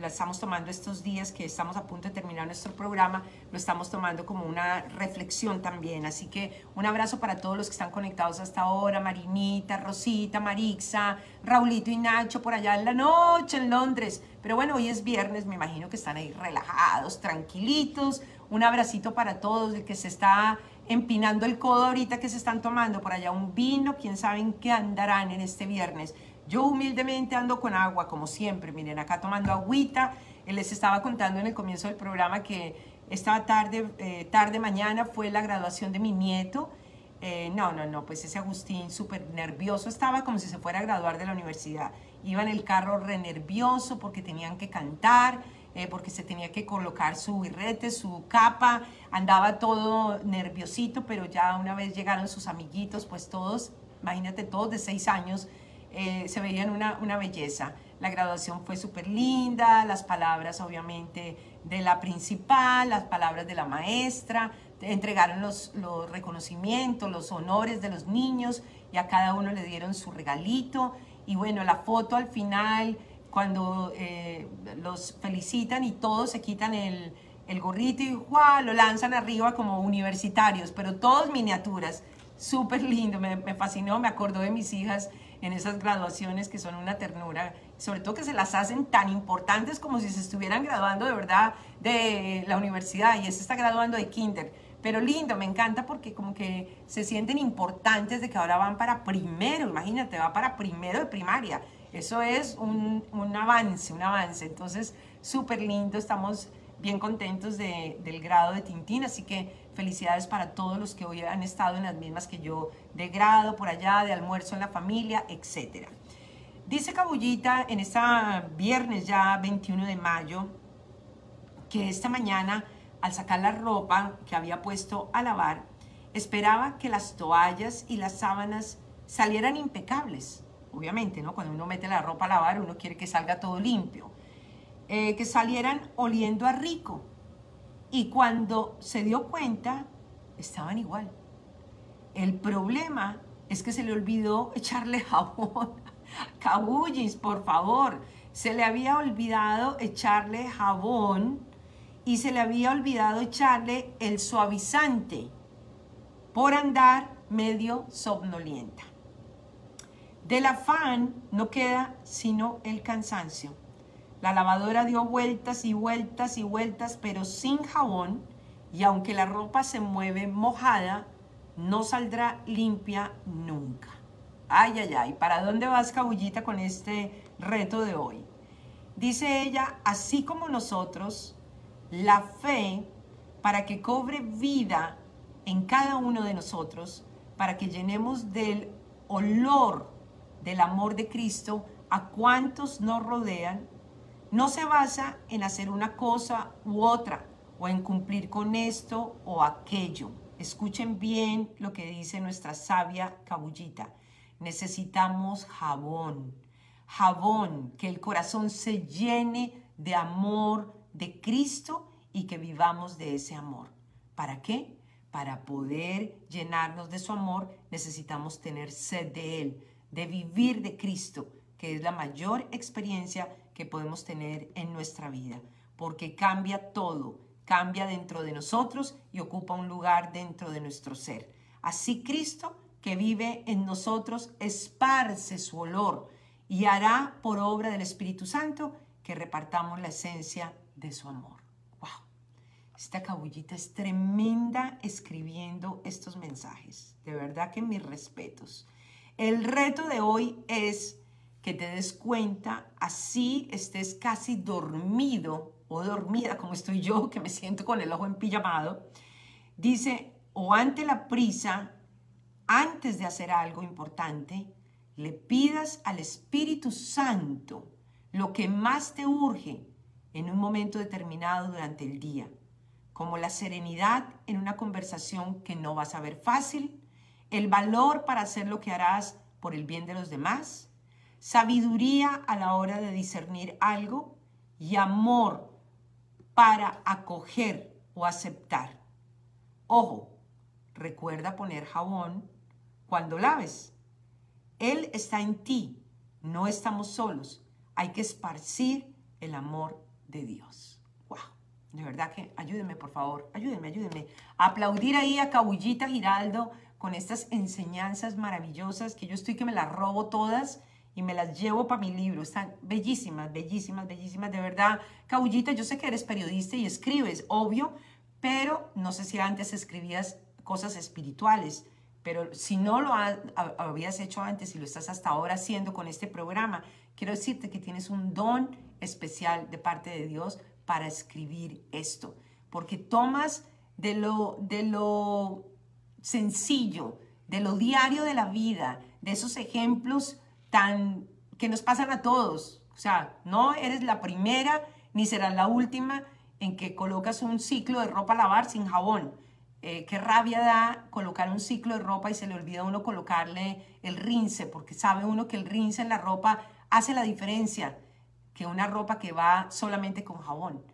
la estamos tomando estos días que estamos a punto de terminar nuestro programa, lo estamos tomando como una reflexión también. Así que un abrazo para todos los que están conectados hasta ahora, Marinita, Rosita, Marixa, Raulito y Nacho por allá en la noche en Londres. Pero bueno, hoy es viernes, me imagino que están ahí relajados, tranquilitos. Un abracito para todos, el que se está empinando el codo ahorita, que se están tomando por allá un vino, quién sabe en qué andarán en este viernes. Yo humildemente ando con agua, como siempre, miren, acá tomando agüita. Les estaba contando en el comienzo del programa que esta tarde, eh, tarde mañana fue la graduación de mi nieto. Eh, no, no, no, pues ese Agustín súper nervioso estaba, como si se fuera a graduar de la universidad. Iba en el carro re nervioso porque tenían que cantar, eh, porque se tenía que colocar su birrete, su capa. Andaba todo nerviosito, pero ya una vez llegaron sus amiguitos, pues todos, imagínate, todos de seis años, Eh, se veían una, una belleza. La graduación fue súper linda, las palabras obviamente de la principal, las palabras de la maestra, entregaron los, los reconocimientos, los honores de los niños y a cada uno le dieron su regalito. Y bueno, la foto al final, cuando eh, los felicitan y todos se quitan el, el gorrito y ¡guau!, lo lanzan arriba como universitarios, pero todos miniaturas, súper lindo, me, me fascinó, me acordó de mis hijas en esas graduaciones que son una ternura, sobre todo que se las hacen tan importantes como si se estuvieran graduando de verdad de la universidad, y este está graduando de kinder, pero lindo, me encanta porque como que se sienten importantes de que ahora van para primero, imagínate, va para primero de primaria, eso es un, un avance, un avance, entonces súper lindo, estamos bien contentos de, del grado de Tintín, así que felicidades para todos los que hoy han estado en las mismas que yo, de grado por allá, de almuerzo en la familia, etcétera. Dice Cabullita en este viernes ya veintiuno de mayo, que esta mañana al sacar la ropa que había puesto a lavar, esperaba que las toallas y las sábanas salieran impecables. Obviamente, ¿no? Cuando uno mete la ropa a lavar, uno quiere que salga todo limpio. Eh, que salieran oliendo a rico, y cuando se dio cuenta estaban igual. El problema es que se le olvidó echarle jabón. Cabullis, por favor, se le había olvidado echarle jabón y se le había olvidado echarle el suavizante por andar medio somnolienta. Del afán no queda sino el cansancio. La lavadora dio vueltas y vueltas y vueltas, pero sin jabón, y aunque la ropa se mueve mojada, no saldrá limpia nunca. Ay, ay, ay, ¿para dónde vas, Cabullita, con este reto de hoy? Dice ella, así como nosotros, la fe para que cobre vida en cada uno de nosotros, para que llenemos del olor del amor de Cristo a cuantos nos rodean, no se basa en hacer una cosa u otra o en cumplir con esto o aquello. Escuchen bien lo que dice nuestra sabia Cabullita. Necesitamos jabón, jabón, que el corazón se llene de amor de Cristo y que vivamos de ese amor. ¿Para qué? Para poder llenarnos de su amor necesitamos tener sed de Él, de vivir de Cristo, que es la mayor experiencia que podemos tener en nuestra vida, porque cambia todo, cambia dentro de nosotros y ocupa un lugar dentro de nuestro ser. Así Cristo, que vive en nosotros, esparce su olor y hará por obra del Espíritu Santo que repartamos la esencia de su amor. ¡Wow! Esta Cabullita es tremenda escribiendo estos mensajes. De verdad que mis respetos. El reto de hoy es que te des cuenta, así estés casi dormido o dormida, como estoy yo, que me siento con el ojo empillamado, dice, o ante la prisa, antes de hacer algo importante, le pidas al Espíritu Santo lo que más te urge en un momento determinado durante el día, como la serenidad en una conversación que no vas a ver fácil, el valor para hacer lo que harás por el bien de los demás, sabiduría a la hora de discernir algo y amor para acoger o aceptar. Ojo, recuerda poner jabón cuando laves. Él está en ti, no estamos solos. Hay que esparcir el amor de Dios. ¡Wow! De verdad que ayúdenme, por favor, ayúdenme, ayúdenme a aplaudir ahí a Cabullita Giraldo con estas enseñanzas maravillosas que yo estoy que me las robo todas y me las llevo para mi libro. Están bellísimas, bellísimas, bellísimas, de verdad. Cabullita, yo sé que eres periodista y escribes, obvio, pero no sé si antes escribías cosas espirituales, pero si no lo ha, habías hecho antes y lo estás hasta ahora haciendo con este programa, quiero decirte que tienes un don especial de parte de Dios para escribir esto, porque tomas de lo, de lo sencillo, de lo diario de la vida, de esos ejemplos tan que nos pasan a todos. O sea, no eres la primera ni serás la última en que colocas un ciclo de ropa a lavar sin jabón. Eh, qué rabia da colocar un ciclo de ropa y se le olvida a uno colocarle el rinse, porque sabe uno que el rinse en la ropa hace la diferencia que una ropa que va solamente con jabón.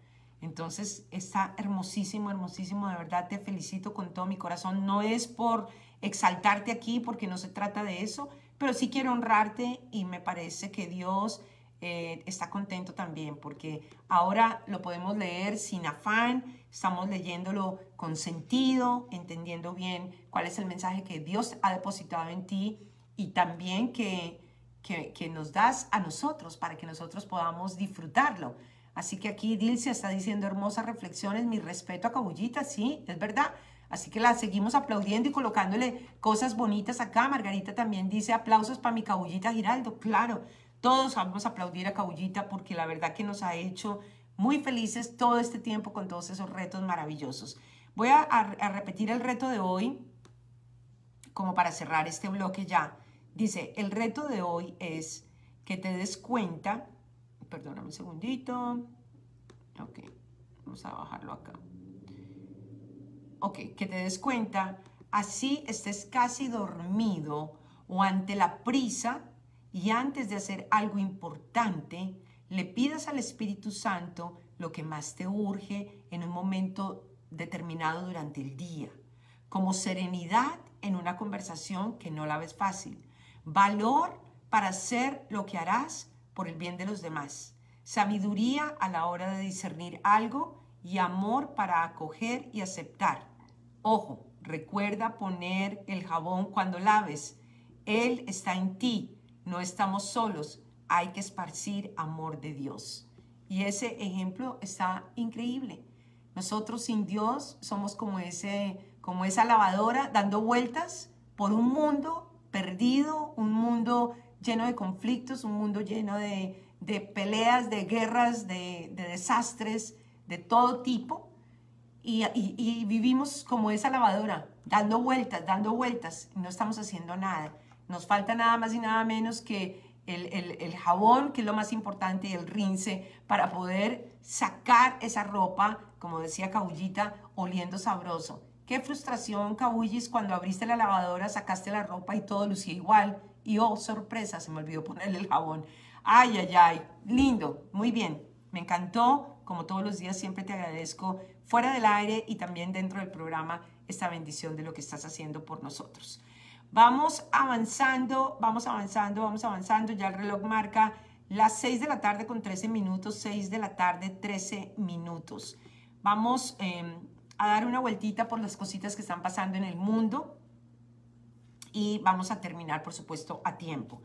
Entonces está hermosísimo, hermosísimo, de verdad te felicito con todo mi corazón. No es por exaltarte aquí porque no se trata de eso, pero sí quiero honrarte y me parece que Dios eh, está contento también porque ahora lo podemos leer sin afán, estamos leyéndolo con sentido, entendiendo bien cuál es el mensaje que Dios ha depositado en ti y también que, que, que nos das a nosotros para que nosotros podamos disfrutarlo. Así que aquí Dilcia está diciendo hermosas reflexiones, mi respeto a Cabullita, sí, es verdad. Así que la seguimos aplaudiendo y colocándole cosas bonitas acá. Margarita también dice aplausos para mi Cabullita Giraldo. Claro, todos vamos a aplaudir a Cabullita porque la verdad que nos ha hecho muy felices todo este tiempo con todos esos retos maravillosos. Voy a, a, a repetir el reto de hoy como para cerrar este bloque ya. Dice, el reto de hoy es que te des cuenta, perdóname un segundito, ok, vamos a bajarlo acá. Ok, que te des cuenta, así estés casi dormido o ante la prisa y antes de hacer algo importante, le pidas al Espíritu Santo lo que más te urge en un momento determinado durante el día, como serenidad en una conversación que no la ves fácil, valor para hacer lo que harás por el bien de los demás, sabiduría a la hora de discernir algo y amor para acoger y aceptar. Ojo, recuerda poner el jabón cuando laves. Él está en ti, no estamos solos. Hay que esparcir amor de Dios. Y ese ejemplo está increíble. Nosotros sin Dios somos como, ese, como esa lavadora dando vueltas por un mundo perdido, un mundo lleno de conflictos, un mundo lleno de, de peleas, de guerras, de, de desastres, de todo tipo, y, y, y vivimos como esa lavadora, dando vueltas, dando vueltas, no estamos haciendo nada. Nos falta nada más y nada menos que el, el, el jabón, que es lo más importante, y el rinse, para poder sacar esa ropa, como decía Cabullita, oliendo sabroso. Qué frustración, Cabullis, cuando abriste la lavadora, sacaste la ropa y todo lucía igual, y oh, sorpresa, se me olvidó ponerle el jabón. Ay, ay, ay, lindo, muy bien, me encantó. Como todos los días, siempre te agradezco fuera del aire y también dentro del programa esta bendición de lo que estás haciendo por nosotros. Vamos avanzando, vamos avanzando, vamos avanzando. Ya el reloj marca las seis de la tarde con trece minutos, seis de la tarde, trece minutos. Vamos eh, a dar una vueltita por las cositas que están pasando en el mundo y vamos a terminar, por supuesto, a tiempo.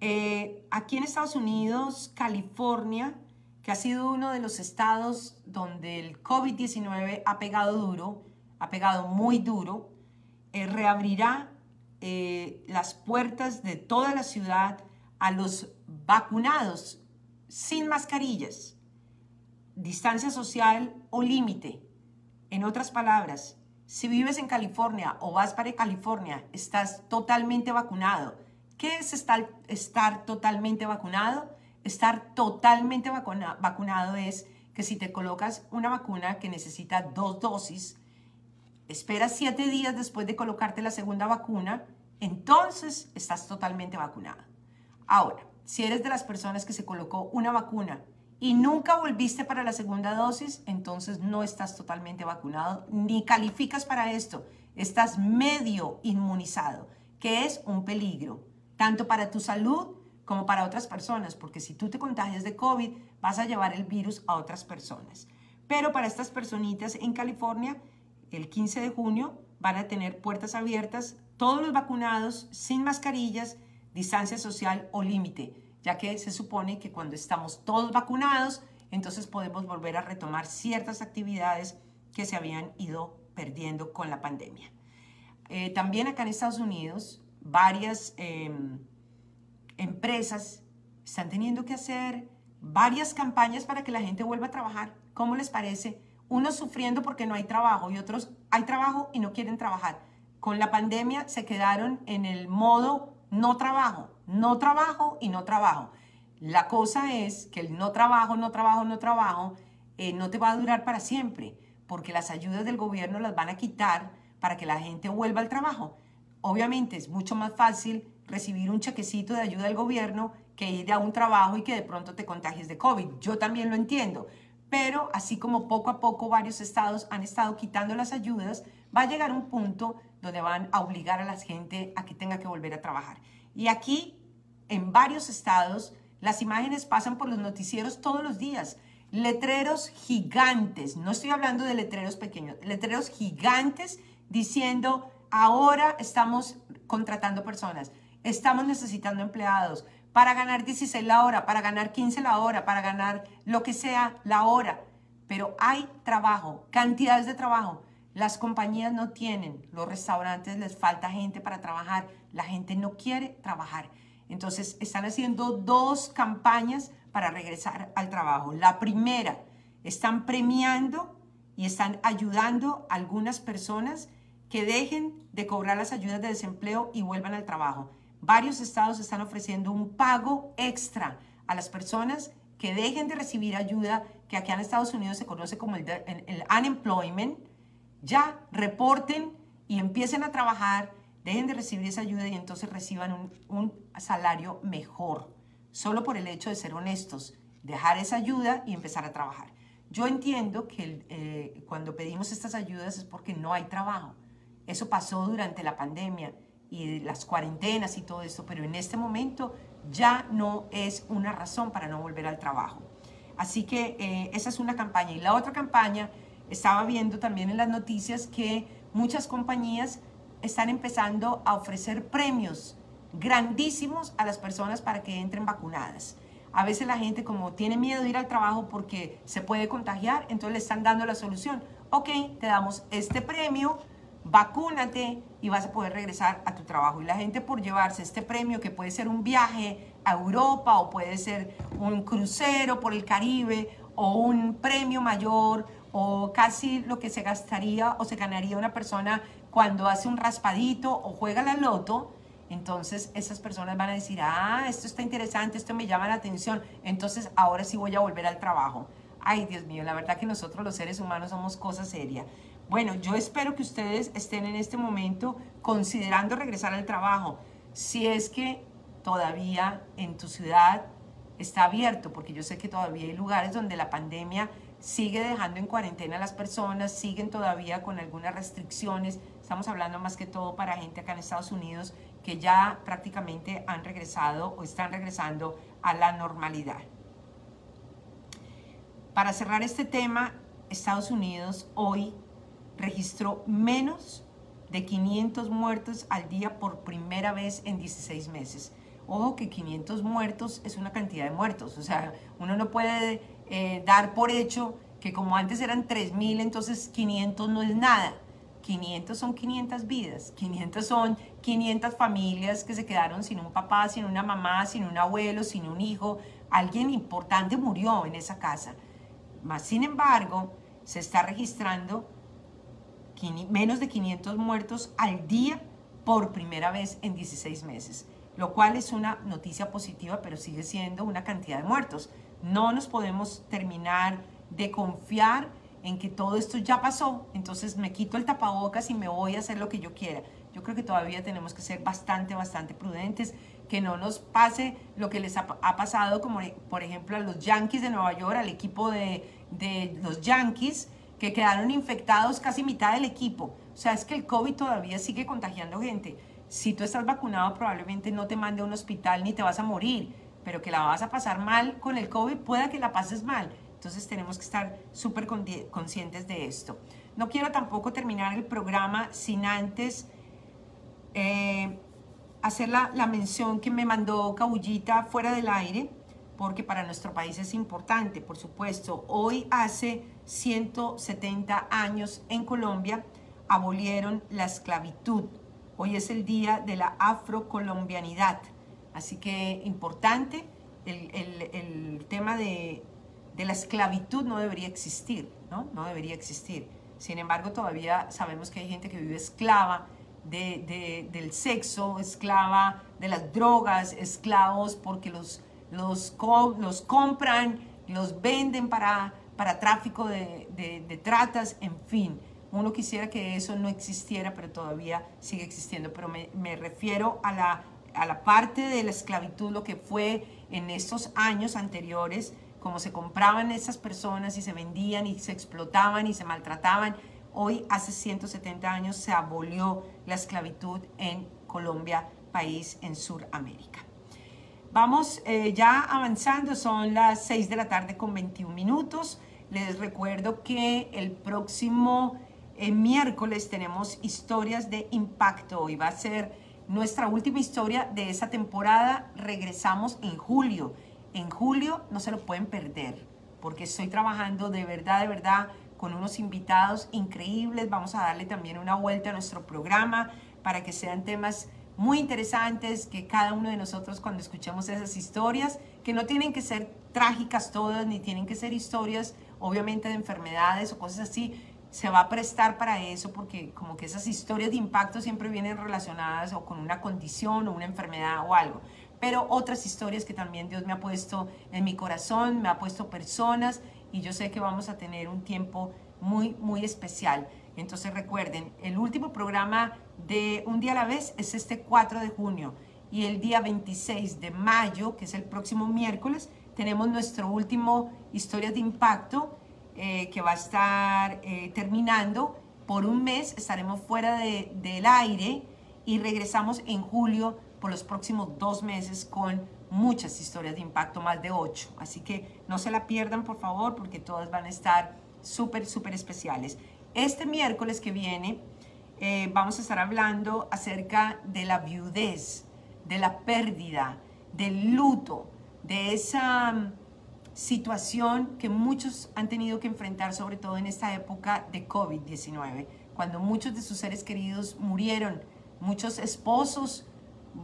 Eh, aquí en Estados Unidos, California, que ha sido uno de los estados donde el COVID diecinueve ha pegado duro, ha pegado muy duro, eh, reabrirá eh, las puertas de toda la ciudad a los vacunados sin mascarillas, distancia social o límite. En otras palabras, si vives en California o vas para California, estás totalmente vacunado. ¿Qué es estar, estar totalmente vacunado? Estar totalmente vacuna, vacunado es que si te colocas una vacuna que necesita dos dosis, esperas siete días después de colocarte la segunda vacuna, entonces estás totalmente vacunado. Ahora, si eres de las personas que se colocó una vacuna y nunca volviste para la segunda dosis, entonces no estás totalmente vacunado ni calificas para esto. Estás medio inmunizado, que es un peligro, tanto para tu salud como para otras personas, porque si tú te contagias de COVID, vas a llevar el virus a otras personas. Pero para estas personitas en California, el quince de junio van a tener puertas abiertas, todos los vacunados, sin mascarillas, distancia social o límite, ya que se supone que cuando estamos todos vacunados, entonces podemos volver a retomar ciertas actividades que se habían ido perdiendo con la pandemia. Eh, también acá en Estados Unidos, varias... Eh, empresas están teniendo que hacer varias campañas para que la gente vuelva a trabajar. ¿Cómo les parece? Unos sufriendo porque no hay trabajo y otros hay trabajo y no quieren trabajar. Con la pandemia se quedaron en el modo no trabajo, no trabajo y no trabajo. La cosa es que el no trabajo, no trabajo, no trabajo eh, no te va a durar para siempre, porque las ayudas del gobierno las van a quitar para que la gente vuelva al trabajo. Obviamente es mucho más fácil recibir un chequecito de ayuda del gobierno que ir a un trabajo y que de pronto te contagies de COVID. Yo también lo entiendo, pero así como poco a poco varios estados han estado quitando las ayudas, va a llegar un punto donde van a obligar a la gente a que tenga que volver a trabajar. Y aquí, en varios estados, las imágenes pasan por los noticieros todos los días. Letreros gigantes, no estoy hablando de letreros pequeños, letreros gigantes diciendo ahora estamos contratando personas. Estamos necesitando empleados para ganar dieciséis la hora, para ganar quince la hora, para ganar lo que sea la hora. Pero hay trabajo, cantidades de trabajo. Las compañías no tienen, los restaurantes les falta gente para trabajar, la gente no quiere trabajar. Entonces están haciendo dos campañas para regresar al trabajo. La primera, están premiando y están ayudando a algunas personas que dejen de cobrar las ayudas de desempleo y vuelvan al trabajo. Varios estados están ofreciendo un pago extra a las personas que dejen de recibir ayuda, que aquí en Estados Unidos se conoce como el, el, el unemployment. Ya reporten y empiecen a trabajar, dejen de recibir esa ayuda y entonces reciban un, un salario mejor, solo por el hecho de ser honestos, dejar esa ayuda y empezar a trabajar. Yo entiendo que eh, cuando pedimos estas ayudas es porque no hay trabajo. Eso pasó durante la pandemia y las cuarentenas y todo esto, pero en este momento ya no es una razón para no volver al trabajo. Así que eh, esa es una campaña. Y la otra campaña, estaba viendo también en las noticias que muchas compañías están empezando a ofrecer premios grandísimos a las personas para que entren vacunadas. A veces la gente como tiene miedo de ir al trabajo porque se puede contagiar, entonces le están dando la solución. Ok, te damos este premio, vacúnate y vas a poder regresar a tu trabajo. Y la gente por llevarse este premio, que puede ser un viaje a Europa o puede ser un crucero por el Caribe o un premio mayor o casi lo que se gastaría o se ganaría una persona cuando hace un raspadito o juega la loto, entonces esas personas van a decir, ah, esto está interesante, esto me llama la atención, entonces ahora sí voy a volver al trabajo. Ay, Dios mío, la verdad que nosotros los seres humanos somos cosa seria. Bueno, yo espero que ustedes estén en este momento considerando regresar al trabajo, si es que todavía en tu ciudad está abierto, porque yo sé que todavía hay lugares donde la pandemia sigue dejando en cuarentena a las personas, siguen todavía con algunas restricciones. Estamos hablando más que todo para gente acá en Estados Unidos que ya prácticamente han regresado o están regresando a la normalidad. Para cerrar este tema, Estados Unidos hoy registró menos de quinientos muertos al día por primera vez en dieciséis meses. Ojo que quinientos muertos es una cantidad de muertos, o sea, uno no puede eh, dar por hecho que como antes eran tres mil, entonces quinientos no es nada. quinientos son quinientas vidas, quinientas son quinientas familias que se quedaron sin un papá, sin una mamá, sin un abuelo, sin un hijo. Alguien importante murió en esa casa. Mas, sin embargo, se está registrando menos de quinientos muertos al día por primera vez en dieciséis meses, lo cual es una noticia positiva, pero sigue siendo una cantidad de muertos. No nos podemos terminar de confiar en que todo esto ya pasó, entonces me quito el tapabocas y me voy a hacer lo que yo quiera. Yo creo que todavía tenemos que ser bastante, bastante prudentes, que no nos pase lo que les ha, ha pasado, como por ejemplo a los Yankees de Nueva York, al equipo de, de los Yankees, que quedaron infectados casi mitad del equipo. O sea, es que el COVID todavía sigue contagiando gente. Si tú estás vacunado, probablemente no te mande a un hospital ni te vas a morir, pero que la vas a pasar mal con el COVID, pueda que la pases mal. Entonces tenemos que estar súper conscientes de esto. No quiero tampoco terminar el programa sin antes eh, hacer la, la mención que me mandó Cabullita fuera del aire, porque para nuestro país es importante, por supuesto. Hoy hace ciento setenta años en Colombia abolieron la esclavitud. Hoy es el día de la afrocolombianidad, así que importante, el, el, el tema de, de la esclavitud no debería existir, ¿no? No debería existir. Sin embargo, todavía sabemos que hay gente que vive esclava de, de, del sexo, esclava de las drogas, esclavos porque los, los, los compran, los venden para, para tráfico de, de, de tratas, en fin. Uno quisiera que eso no existiera, pero todavía sigue existiendo. Pero me, me refiero a la, a la parte de la esclavitud, lo que fue en estos años anteriores, como se compraban esas personas y se vendían y se explotaban y se maltrataban. Hoy, hace ciento setenta años, se abolió la esclavitud en Colombia, país en Sudamérica. Vamos eh, ya avanzando, son las seis de la tarde con veintiún minutos. Les recuerdo que el próximo... El miércoles tenemos historias de impacto. Hoy va a ser nuestra última historia de esta temporada. Regresamos en julio. En julio no se lo pueden perder, porque estoy trabajando de verdad, de verdad, con unos invitados increíbles. Vamos a darle también una vuelta a nuestro programa para que sean temas muy interesantes, que cada uno de nosotros, cuando escuchemos esas historias, que no tienen que ser trágicas todas, ni tienen que ser historias, obviamente, de enfermedades o cosas así, se va a prestar para eso, porque como que esas historias de impacto siempre vienen relacionadas o con una condición o una enfermedad o algo, pero otras historias que también Dios me ha puesto en mi corazón, me ha puesto personas, y yo sé que vamos a tener un tiempo muy, muy especial. Entonces recuerden, el último programa de Un Día a la Vez es este cuatro de junio, y el día veintiséis de mayo, que es el próximo miércoles, tenemos nuestro último Historias de Impacto, Eh, que va a estar eh, terminando. Por un mes estaremos fuera de, del aire, y regresamos en julio por los próximos dos meses con muchas historias de impacto, más de ocho. Así que no se la pierdan, por favor, porque todas van a estar súper, súper especiales. Este miércoles que viene eh, vamos a estar hablando acerca de la viudez, de la pérdida, del luto, de esa... situación que muchos han tenido que enfrentar, sobre todo en esta época de COVID diecinueve, cuando muchos de sus seres queridos murieron, muchos esposos,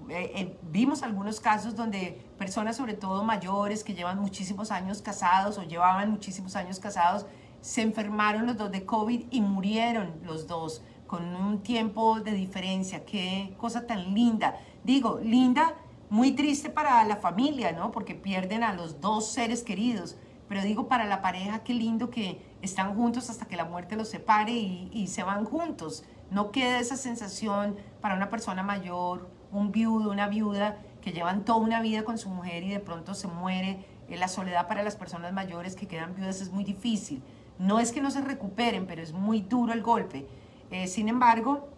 eh, eh, vimos algunos casos donde personas, sobre todo mayores, que llevan muchísimos años casados o llevaban muchísimos años casados, se enfermaron los dos de COVID y murieron los dos con un tiempo de diferencia. Qué cosa tan linda, digo, linda, muy triste para la familia, ¿no? Porque pierden a los dos seres queridos. Pero digo, para la pareja, qué lindo que están juntos hasta que la muerte los separe y, y se van juntos. No queda esa sensación para una persona mayor, un viudo, una viuda, que llevan toda una vida con su mujer y de pronto se muere. La soledad para las personas mayores que quedan viudas es muy difícil. No es que no se recuperen, pero es muy duro el golpe. Eh, sin embargo,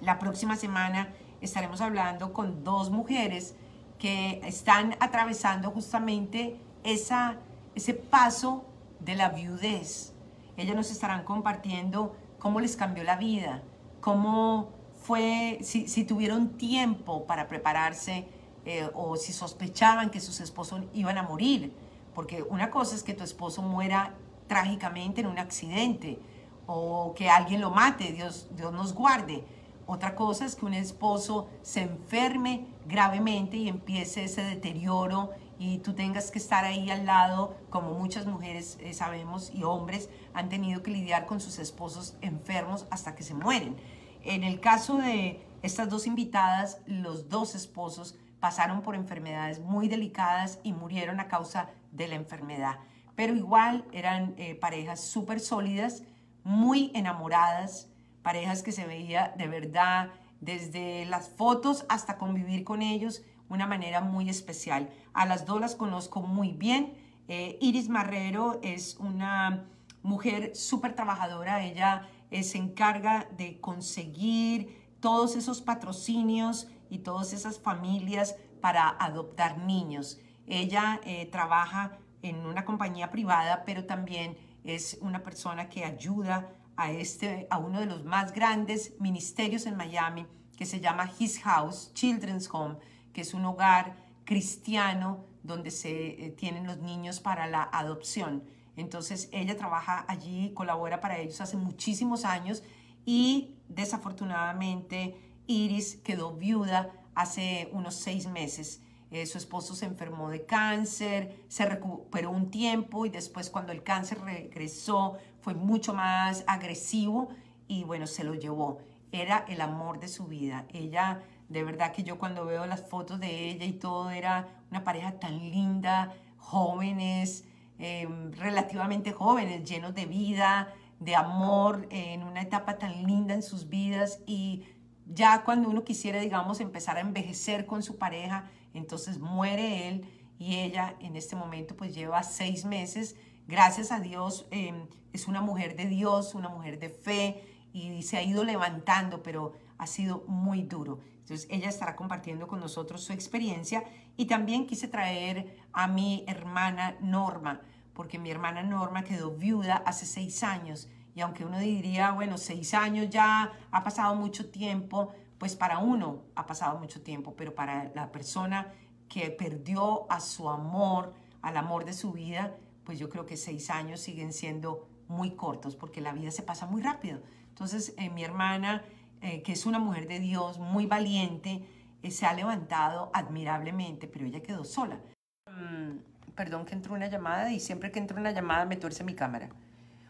la próxima semana... estaremos hablando con dos mujeres que están atravesando justamente esa, ese paso de la viudez. Ellas nos estarán compartiendo cómo les cambió la vida, cómo fue, si, si tuvieron tiempo para prepararse eh, o si sospechaban que sus esposos iban a morir. Porque una cosa es que tu esposo muera trágicamente en un accidente o que alguien lo mate, Dios, Dios nos guarde. Otra cosa es que un esposo se enferme gravemente y empiece ese deterioro y tú tengas que estar ahí al lado, como muchas mujeres eh, sabemos, y hombres han tenido que lidiar con sus esposos enfermos hasta que se mueren. En el caso de estas dos invitadas, los dos esposos pasaron por enfermedades muy delicadas y murieron a causa de la enfermedad. Pero igual eran eh, parejas súper sólidas, muy enamoradas, parejas que se veía de verdad desde las fotos hasta convivir con ellos, una manera muy especial. A las dos las conozco muy bien. Eh, Iris Marrero es una mujer súper trabajadora. Ella eh, se encarga de conseguir todos esos patrocinios y todas esas familias para adoptar niños. Ella eh, trabaja en una compañía privada, pero también es una persona que ayuda a, este, a uno de los más grandes ministerios en Miami, que se llama His House, Children's Home, que es un hogar cristiano donde se eh, tienen los niños para la adopción. Entonces ella trabaja allí, colabora para ellos hace muchísimos años, y desafortunadamente Iris quedó viuda hace unos seis meses. Eh, su esposo se enfermó de cáncer, se recuperó un tiempo y después, cuando el cáncer regresó, fue mucho más agresivo y bueno, se lo llevó. Era el amor de su vida. Ella, de verdad que yo cuando veo las fotos de ella y todo, era una pareja tan linda, jóvenes, eh, relativamente jóvenes, llenos de vida, de amor, eh, en una etapa tan linda en sus vidas. Y ya cuando uno quisiera, digamos, empezar a envejecer con su pareja, entonces muere él, y ella en este momento pues lleva seis meses. Gracias a Dios, eh, es una mujer de Dios, una mujer de fe, y se ha ido levantando, pero ha sido muy duro. Entonces ella estará compartiendo con nosotros su experiencia. Y también quise traer a mi hermana Norma, porque mi hermana Norma quedó viuda hace seis años. Y aunque uno diría, bueno, seis años ya ha pasado mucho tiempo, pues para uno ha pasado mucho tiempo, pero para la persona que perdió a su amor, al amor de su vida, pues yo creo que seis años siguen siendo muy cortos, porque la vida se pasa muy rápido. Entonces eh, mi hermana, eh, que es una mujer de Dios, muy valiente, eh, se ha levantado admirablemente, pero ella quedó sola. Mm, perdón que entró una llamada, y siempre que entra una llamada me tuerce mi cámara.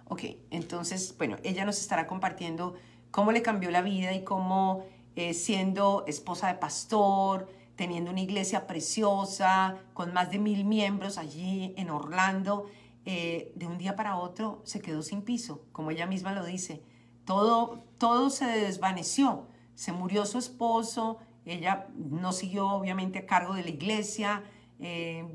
Ok, entonces, bueno, ella nos estará compartiendo cómo le cambió la vida y cómo eh, siendo esposa de pastor, teniendo una iglesia preciosa, con más de mil miembros allí en Orlando, eh, de un día para otro se quedó sin piso, como ella misma lo dice. Todo, todo se desvaneció, se murió su esposo, ella no siguió obviamente a cargo de la iglesia, eh,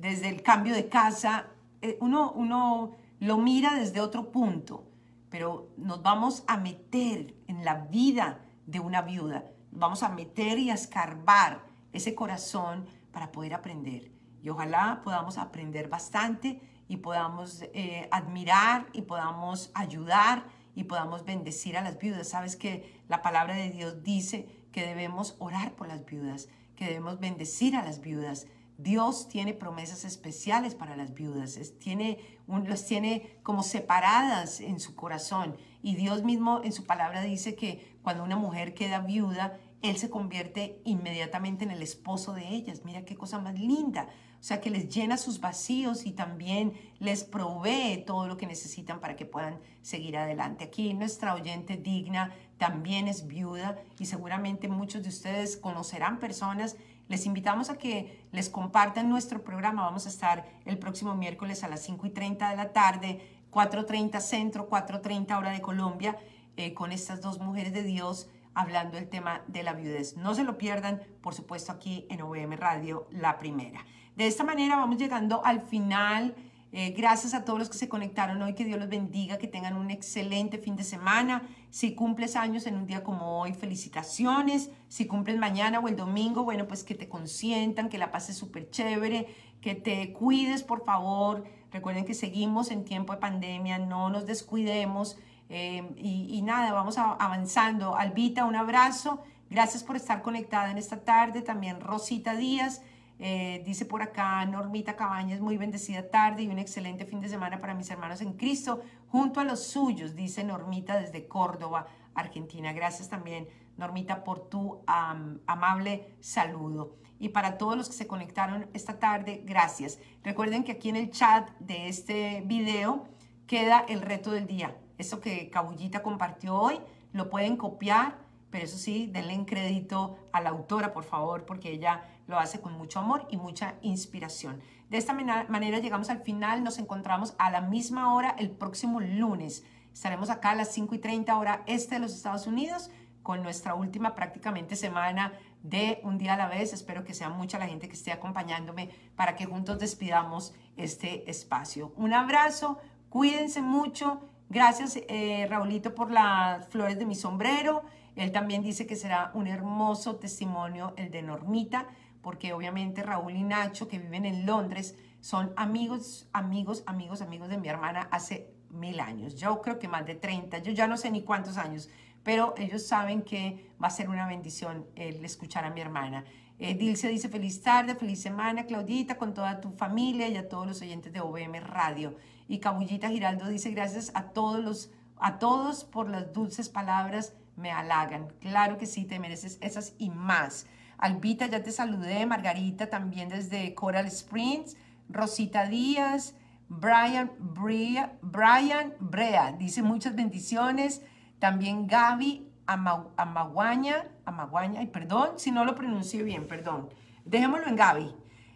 desde el cambio de casa, eh, uno... uno lo mira desde otro punto, pero nos vamos a meter en la vida de una viuda. Vamos a meter y a escarbar ese corazón para poder aprender. Y ojalá podamos aprender bastante y podamos eh, admirar y podamos ayudar y podamos bendecir a las viudas. Sabes que la palabra de Dios dice que debemos orar por las viudas, que debemos bendecir a las viudas. Dios tiene promesas especiales para las viudas, es, tiene, un, las tiene como separadas en su corazón, y Dios mismo en su palabra dice que cuando una mujer queda viuda, Él se convierte inmediatamente en el esposo de ellas. Mira qué cosa más linda, o sea, que les llena sus vacíos y también les provee todo lo que necesitan para que puedan seguir adelante. Aquí nuestra oyente digna también es viuda, y seguramente muchos de ustedes conocerán personas. Les invitamos a que les compartan nuestro programa. Vamos a estar el próximo miércoles a las cinco y treinta de la tarde, cuatro y treinta centro, cuatro y treinta hora de Colombia, eh, con estas dos mujeres de Dios hablando el tema de la viudez. No se lo pierdan, por supuesto, aquí en O V M Radio, la primera. De esta manera vamos llegando al final. Eh, gracias a todos los que se conectaron hoy, que Dios los bendiga, que tengan un excelente fin de semana. Si cumples años en un día como hoy, felicitaciones. Si cumples mañana o el domingo, bueno, pues que te consientan, que la pases súper chévere, que te cuides, por favor. Recuerden que seguimos en tiempo de pandemia, no nos descuidemos, eh, y, y nada, vamos a, avanzando. Albita, un abrazo, gracias por estar conectada en esta tarde. También Rosita Díaz. Eh, dice por acá Normita Cabañas, muy bendecida tarde y un excelente fin de semana para mis hermanos en Cristo, junto a los suyos, dice Normita desde Córdoba, Argentina. Gracias también, Normita, por tu um, amable saludo. Y para todos los que se conectaron esta tarde, gracias. Recuerden que aquí en el chat de este video queda el reto del día. Eso que Cabullita compartió hoy, lo pueden copiar, pero eso sí, denle en crédito a la autora, por favor, porque ella lo hace con mucho amor y mucha inspiración. De esta manera llegamos al final. Nos encontramos a la misma hora el próximo lunes. Estaremos acá a las cinco y treinta hora este de los Estados Unidos con nuestra última prácticamente semana de Un Día a la Vez. Espero que sea mucha la gente que esté acompañándome para que juntos despidamos este espacio. Un abrazo, cuídense mucho. Gracias, eh, Raulito, por las flores de mi sombrero. Él también dice que será un hermoso testimonio el de Normita, porque obviamente Raúl y Nacho, que viven en Londres, son amigos, amigos, amigos, amigos de mi hermana hace mil años. Yo creo que más de treinta, yo ya no sé ni cuántos años, pero ellos saben que va a ser una bendición el escuchar a mi hermana. Eh, Dilce dice, feliz tarde, feliz semana, Claudita, con toda tu familia y a todos los oyentes de O V M Radio. Y Cabullita Giraldo dice, gracias a todos, los, a todos por las dulces palabras, me halagan. Claro que sí, te mereces esas y más. Albita, ya te saludé, Margarita también desde Coral Springs, Rosita Díaz, Brian, Brea, Brian Brea, dice muchas bendiciones, también Gaby Amaguaña, Amaguaña, y perdón si no lo pronuncio bien, perdón, dejémoslo en Gaby.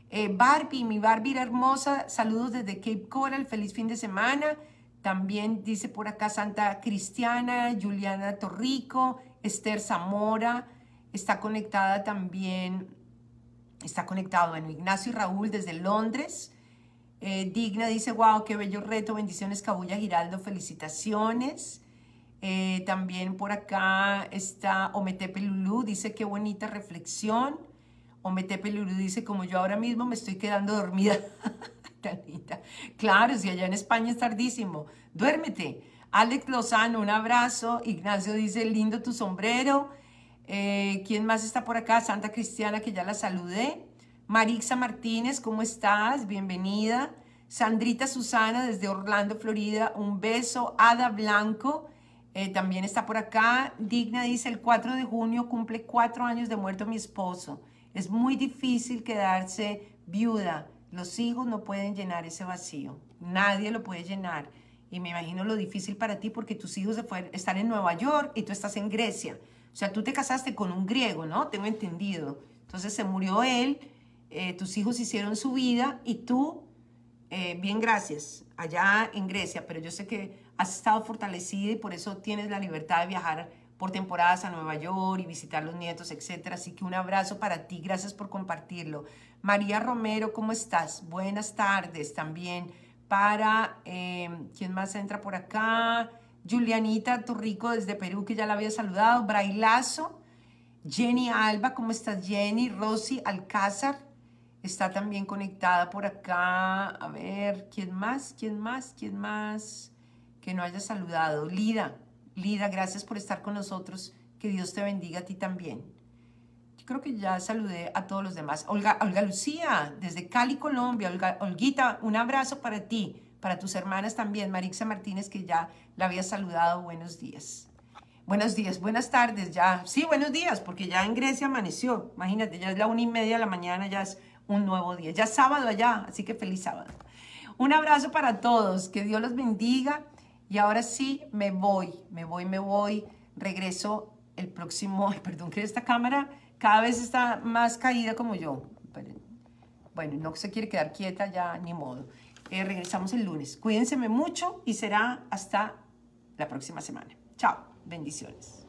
Eh, Barbie, mi Barbie era hermosa, saludos desde Cape Coral, feliz fin de semana. También dice por acá Santa Cristiana, Juliana Torrico, Esther Zamora, está conectada también, está conectado, bueno, Ignacio y Raúl desde Londres. Eh, Digna dice, wow, qué bello reto, bendiciones Cabulla Giraldo, felicitaciones. Eh, también por acá está Ometepe Lulú, dice, qué bonita reflexión. Ometepe Lulú dice, como yo ahora mismo me estoy quedando dormida. Tan linda. Claro, si allá en España es tardísimo, duérmete. Alex Lozano, un abrazo. Ignacio dice, lindo tu sombrero. Eh, ¿Quién más está por acá? Santa Cristiana, que ya la saludé. Marixa Martínez, ¿cómo estás? Bienvenida. Sandrita Susana, desde Orlando, Florida, un beso. Ada Blanco, eh, también está por acá. Digna dice, el cuatro de junio cumple cuatro años de muerto mi esposo. Es muy difícil quedarse viuda. Los hijos no pueden llenar ese vacío. Nadie lo puede llenar. Y me imagino lo difícil para ti, porque tus hijos se fueron, están en Nueva York y tú estás en Grecia. O sea, tú te casaste con un griego, ¿no? Tengo entendido. Entonces se murió él, eh, tus hijos hicieron su vida y tú, eh, bien gracias, allá en Grecia. Pero yo sé que has estado fortalecida y por eso tienes la libertad de viajar por temporadas a Nueva York y visitar los nietos, etcétera. Así que un abrazo para ti, gracias por compartirlo. María Romero, ¿cómo estás? Buenas tardes también para, eh, ¿quién más entra por acá? Julianita Torrico desde Perú, que ya la había saludado. Brailazo, Jenny Alba, ¿cómo estás, Jenny? Rosy Alcázar está también conectada por acá. A ver, ¿quién más? ¿Quién más? ¿Quién más? Que no haya saludado. Lida, Lida, gracias por estar con nosotros. Que Dios te bendiga a ti también. Yo creo que ya saludé a todos los demás. Olga, Olga Lucía, desde Cali, Colombia. Olga, Olguita, un abrazo para ti. Para tus hermanas también, Marixa Martínez, que ya la había saludado, buenos días. Buenos días, buenas tardes, ya, sí, buenos días, porque ya en Grecia amaneció, imagínate, ya es la una y media de la mañana, ya es un nuevo día, ya es sábado allá, así que feliz sábado. Un abrazo para todos, que Dios los bendiga, y ahora sí, me voy, me voy, me voy, regreso el próximo, ay, perdón, que esta cámara cada vez está más caída como yo, bueno, no se quiere quedar quieta ya, ni modo. Eh, regresamos el lunes. Cuídense mucho y será hasta la próxima semana. Chao. Bendiciones.